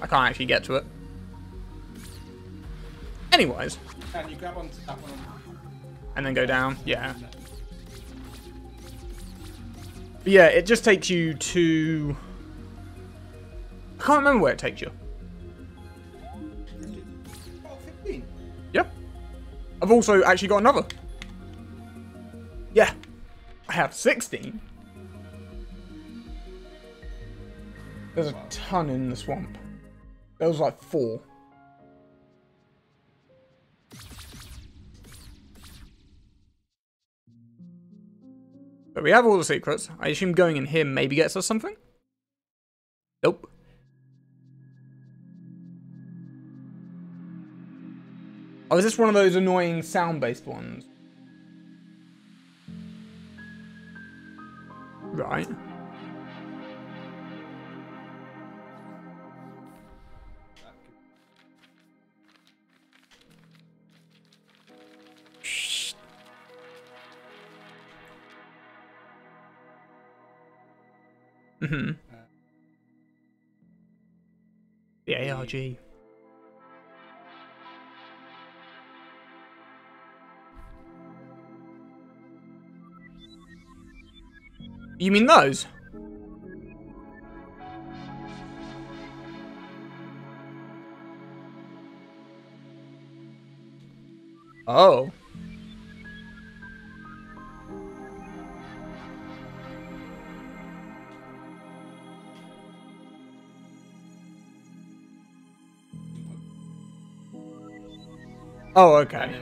I can't actually get to it. Anyways. And you grab onto that one. And then go down. Yeah. Yeah, it just takes you to... I can't remember where it takes you. Oh, 15. Yep. I've also actually got another. Yeah. I have 16. There's a ton in the swamp. There was like 4. But we have all the secrets. I assume going in here maybe gets us something? Nope. Oh, is this one of those annoying sound-based ones? Right. Mm-hmm. The ARG. You mean those? Oh. Oh, okay.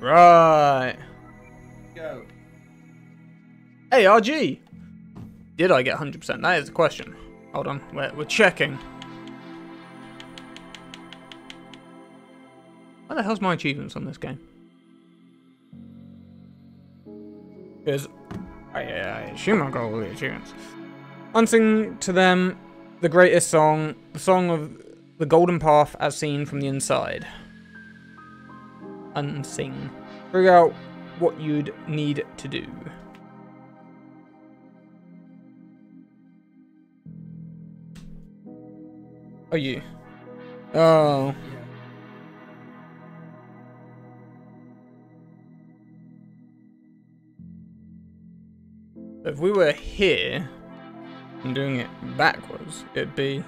Right. Go. Hey, RG! Did I get 100%? That is the question. Hold on, we're checking. What the hell's my achievements on this game? Because I assume I got all the achievements. Unsing to them the greatest song, the song of the golden path as seen from the inside. Unsing. Figure out what you'd need to do. Oh, you. Oh. If we were here and doing it backwards, it'd be...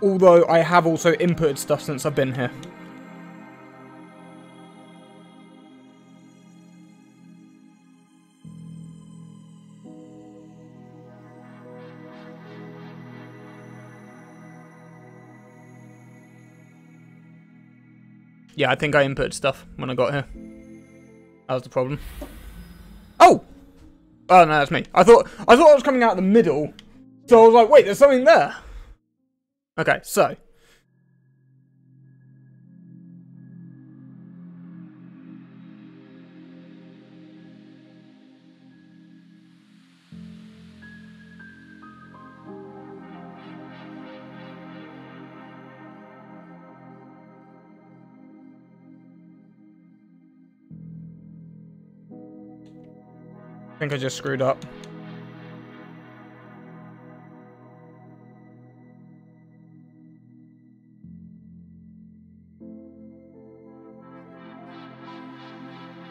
Although I have also inputted stuff since I've been here. Yeah, I think I inputted stuff when I got here. That was the problem. Oh! Oh no, that's me. I thought I was coming out of the middle. So I was like, wait, there's something there. Okay, so. I think I just screwed up.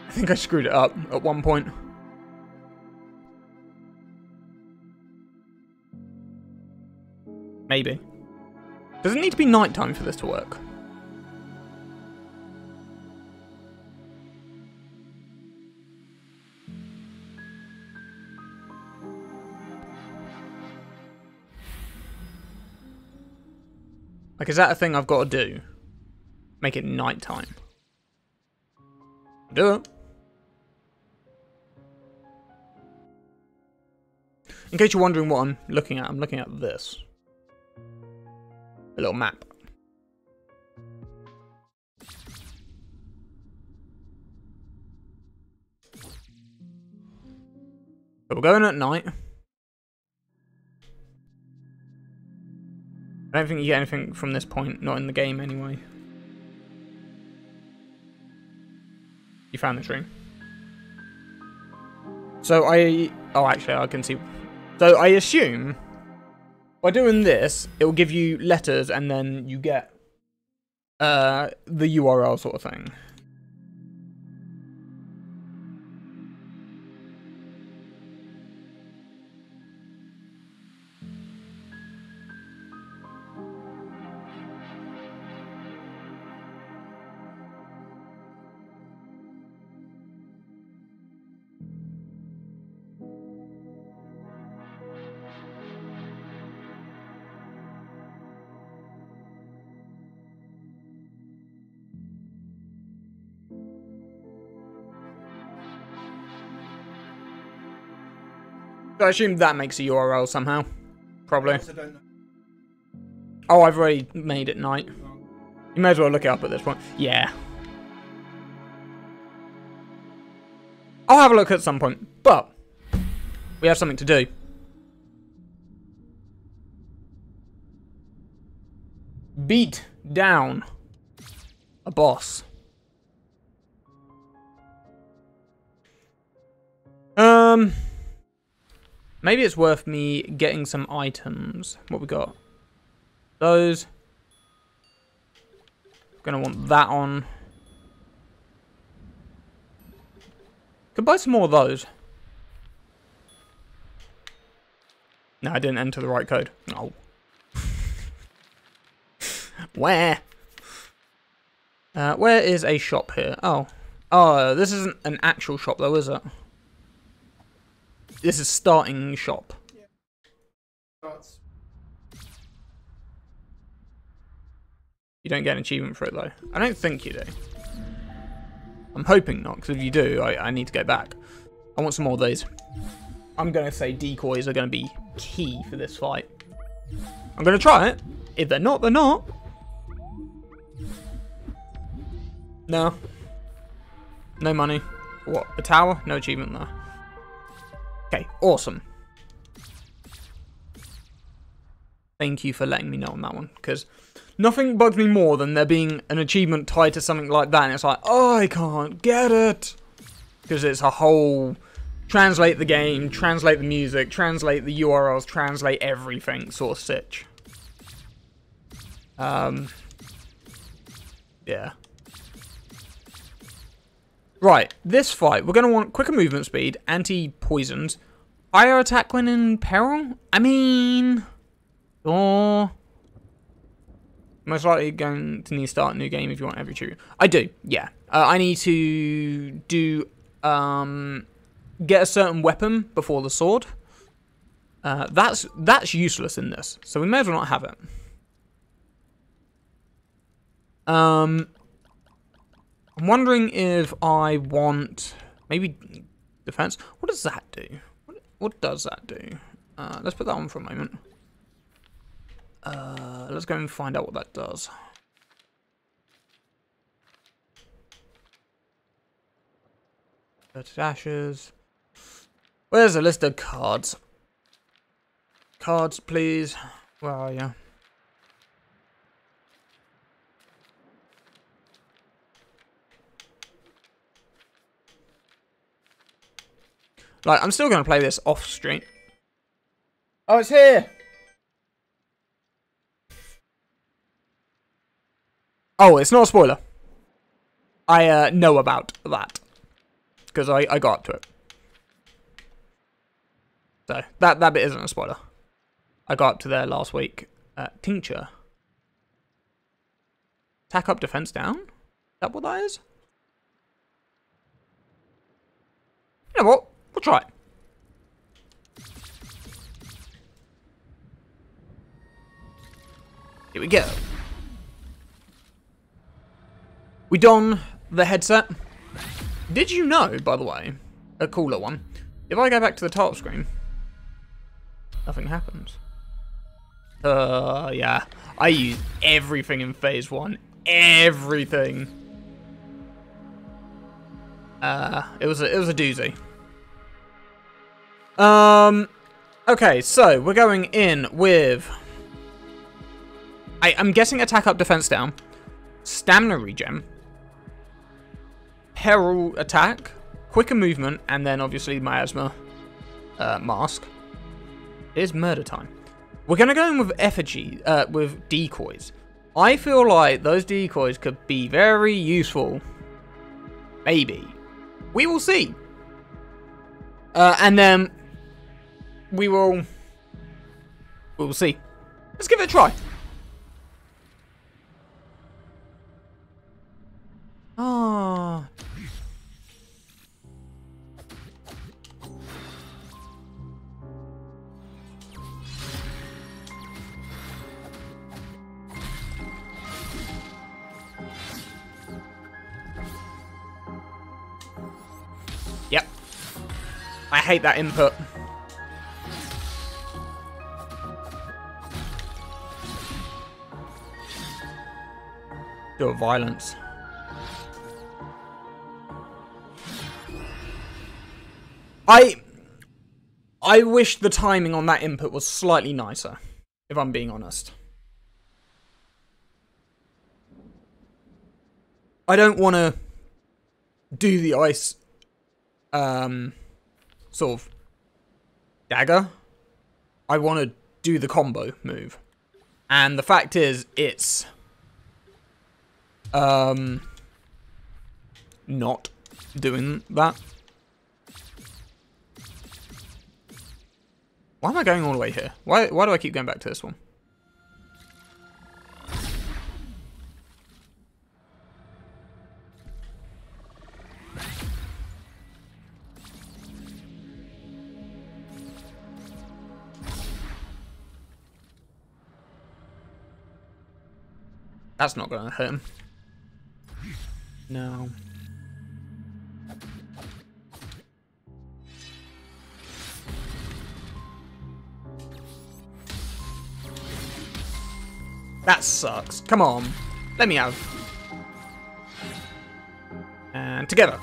I think I screwed it up at one point. Maybe. Does it need to be nighttime for this to work? Like, is that a thing I've got to do? Make it nighttime. Do it. In case you're wondering what I'm looking at this. A little map. So we're going at night. I don't think you get anything from this point, not in the game anyway. You found this ring. So oh, actually, I can see. So I assume by doing this, it will give you letters and then you get the URL sort of thing. I assume that makes a URL somehow. Probably. Oh, I've already made it night. You may as well look it up at this point. Yeah. I'll have a look at some point. But We have something to do. Beat down a boss. Maybe it's worth me getting some items. What we got? Those. Gonna want that on. Could buy some more of those. No, I didn't enter the right code. Oh. Where? Where is a shop here? Oh. Oh, this isn't an actual shop though, is it? This is starting shop. Yeah. Starts. You don't get an achievement for it though. I don't think you do. I'm hoping not, because if you do, I need to go back. I want some more of these. I'm going to say decoys are going to be key for this fight. I'm going to try it. If they're not, they're not. No. No money. What? A tower? No achievement there. Okay, awesome. Thank you for letting me know on that one, because nothing bugs me more than there being an achievement tied to something like that, and it's like, oh, I can't get it. Because it's a whole translate the game, translate the music, translate the URLs, translate everything sort of sitch. Yeah. Right, this fight, we're going to want quicker movement speed, anti-poisons, IR attack when in peril? I mean, or most likely going to need to start a new game if you want every tribute. I do, yeah. I need to do, get a certain weapon before the sword. That's useless in this, so we may as well not have it. I'm wondering if I want maybe defense. What does that do? What does that do? Let's put that on for a moment. Let's go and find out what that does. Dashes. Where's the list of cards? Cards, please. Where are you? Like, I'm still going to play this off stream. Oh, it's here! Oh, it's not a spoiler. I know about that. Because I got up to it. So, that bit isn't a spoiler. I got up to there last week. Tincture. Attack up, defense down? Is that what that is? You know what? We'll try it. Here we go. We don the headset. Did you know, by the way, a cooler one, if I go back to the top screen, nothing happens. Yeah. I use everything in phase one. Everything. It was a doozy. Okay, so we're going in with, I'm guessing attack up, defense down, stamina regen, peril attack, quicker movement, and then obviously miasma mask. It is murder time. We're gonna go in with effigy, with decoys. I feel like those decoys could be very useful. Maybe. We will see. And then we'll see. Let's give it a try. Ah. Yep. I hate that input. Violence. I I wish the timing on that input was slightly nicer, if I'm being honest. I don't want to do the ice sort of dagger. I want to do the combo move. And the fact is, it's not doing that. Why am I going all the way here? Why do I keep going back to this one? That's not gonna hurt him. No. That sucks. Come on. Let me have. And together.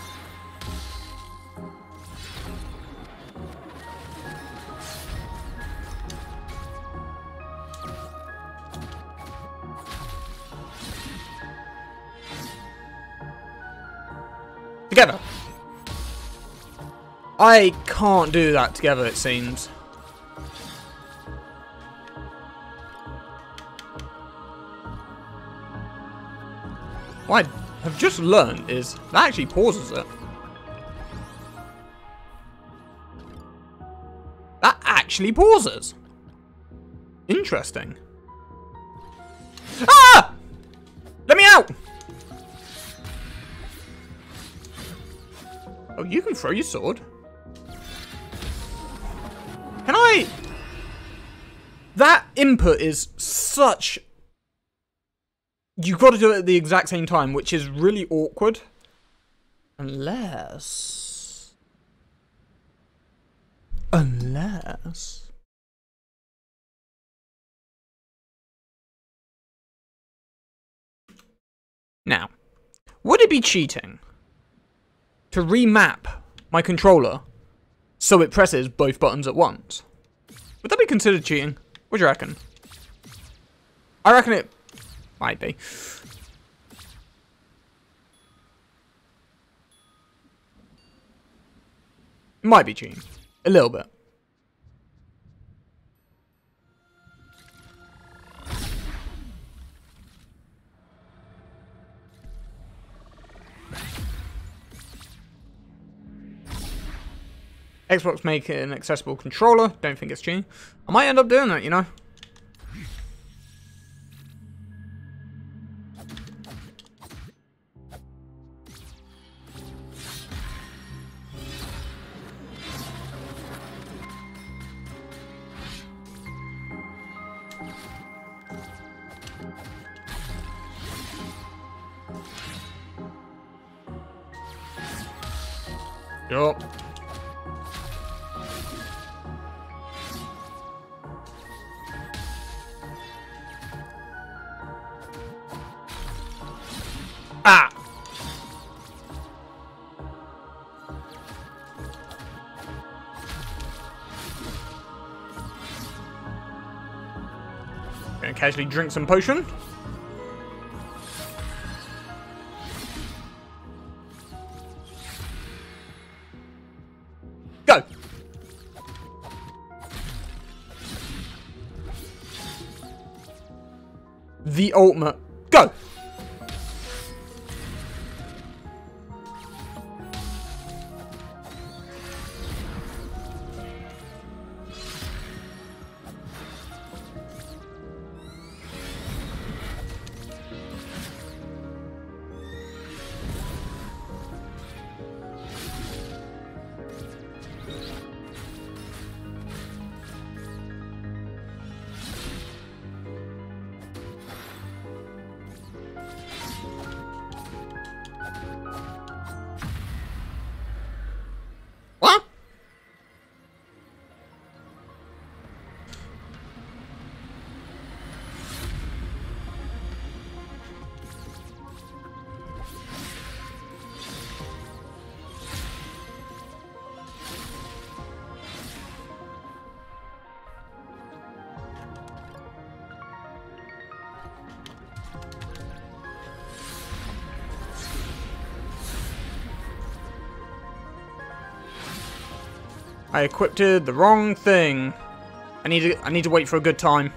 Together. I can't do that together, it seems. What I have just learned is that actually pauses it. That actually pauses. Interesting. Ah! Let me out! Oh, you can throw your sword. Can I? That input is such... You've got to do it at the exact same time, which is really awkward. Unless... Unless... Now, would it be cheating to remap my controller so it presses both buttons at once? Would that be considered cheating? What do you reckon? I reckon it... might be. Might be cheating. A little bit. Xbox make an accessible controller. Don't think it's cheating. I might end up doing that, you know. Yup. Ah! Gonna casually drink some potion. The ultimate. Go! I equipped her the wrong thing. I need to wait for a good time.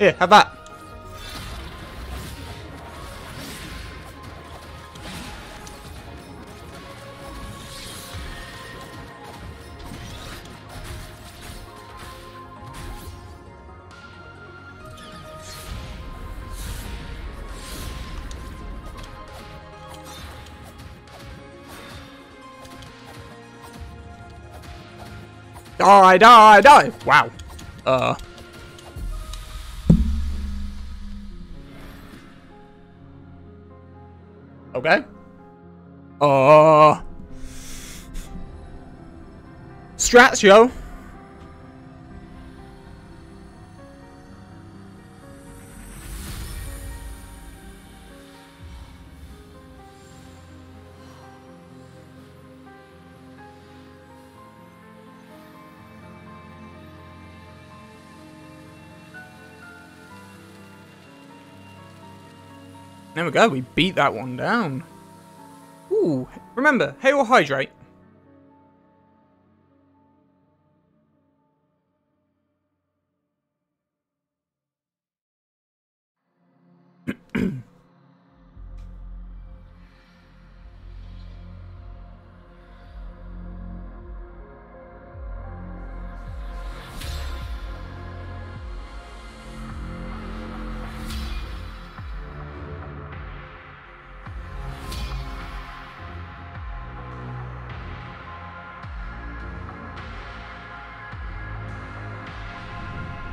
Here, have that. Die, die, die. Wow. Okay. Strats, yo. There we go, we beat that one down. Ooh, remember, hail or hydrate.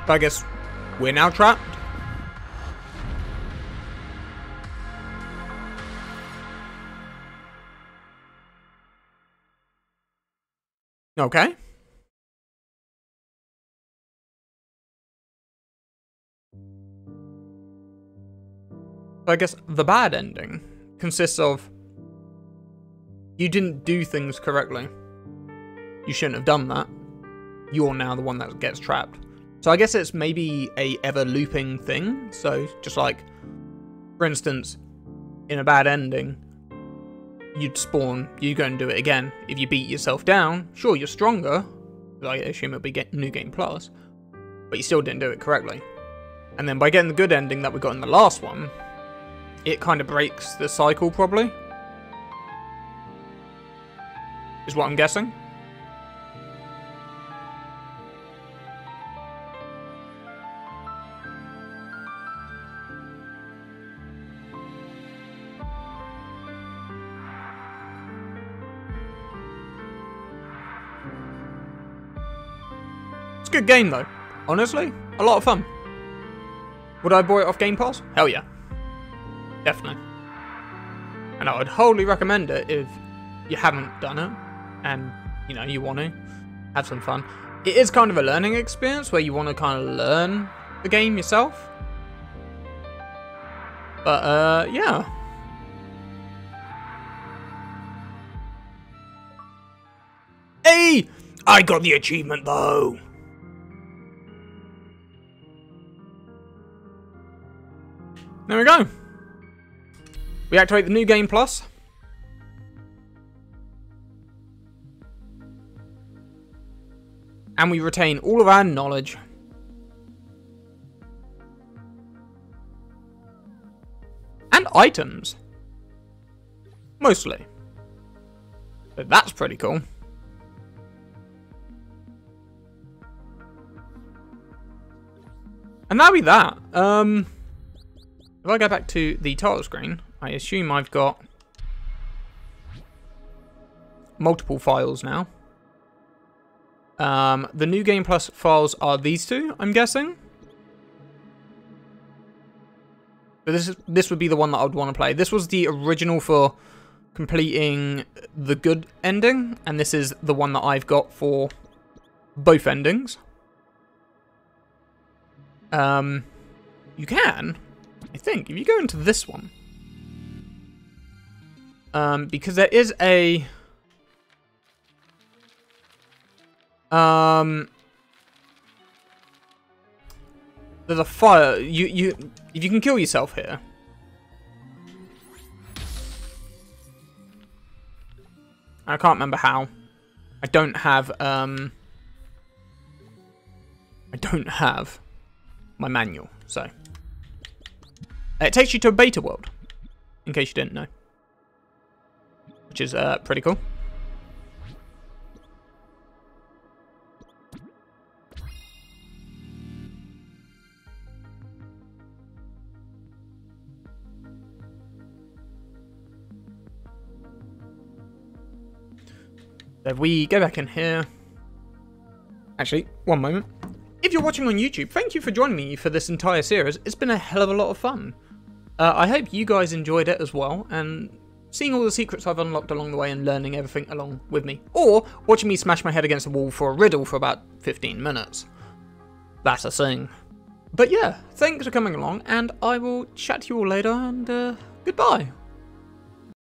I guess we're now trapped. Okay. I guess the bad ending consists of you didn't do things correctly. You shouldn't have done that. You're now the one that gets trapped. So I guess it's maybe a ever-looping thing. So just like, for instance, in a bad ending, you'd spawn, you go and do it again. If you beat yourself down, sure, you're stronger. I assume it'll be New Game Plus. But you still didn't do it correctly. And then by getting the good ending that we got in the last one, it kind of breaks the cycle probably. Is what I'm guessing. Good game though, honestly, a lot of fun. Would I buy it off Game Pass? Hell yeah, definitely. And I would wholly recommend it if you haven't done it, and you know you want to have some fun. It is kind of a learning experience where you want to kind of learn the game yourself. But yeah. Hey, I got the achievement though. There we go. We activate the New Game Plus. And we retain all of our knowledge. And items. Mostly. So that's pretty cool. And that'll be that. If I go back to the title screen, I assume I've got multiple files now. The New Game Plus files are these two, I'm guessing. But this would be the one that I would want to play. This was the original for completing the good ending, and this is the one that I've got for both endings. You can, I think, if you go into this one, because there is a there's a fire. If you can kill yourself here. I can't remember how. I don't have my manual, so it takes you to a beta world, in case you didn't know, which is pretty cool. If we go back in here, actually, one moment. If you're watching on YouTube, thank you for joining me for this entire series. It's been a hell of a lot of fun. I hope you guys enjoyed it as well, and seeing all the secrets I've unlocked along the way and learning everything along with me, or watching me smash my head against a wall for a riddle for about 15 minutes. That's a thing. But yeah, thanks for coming along, and I will chat to you all later, and goodbye.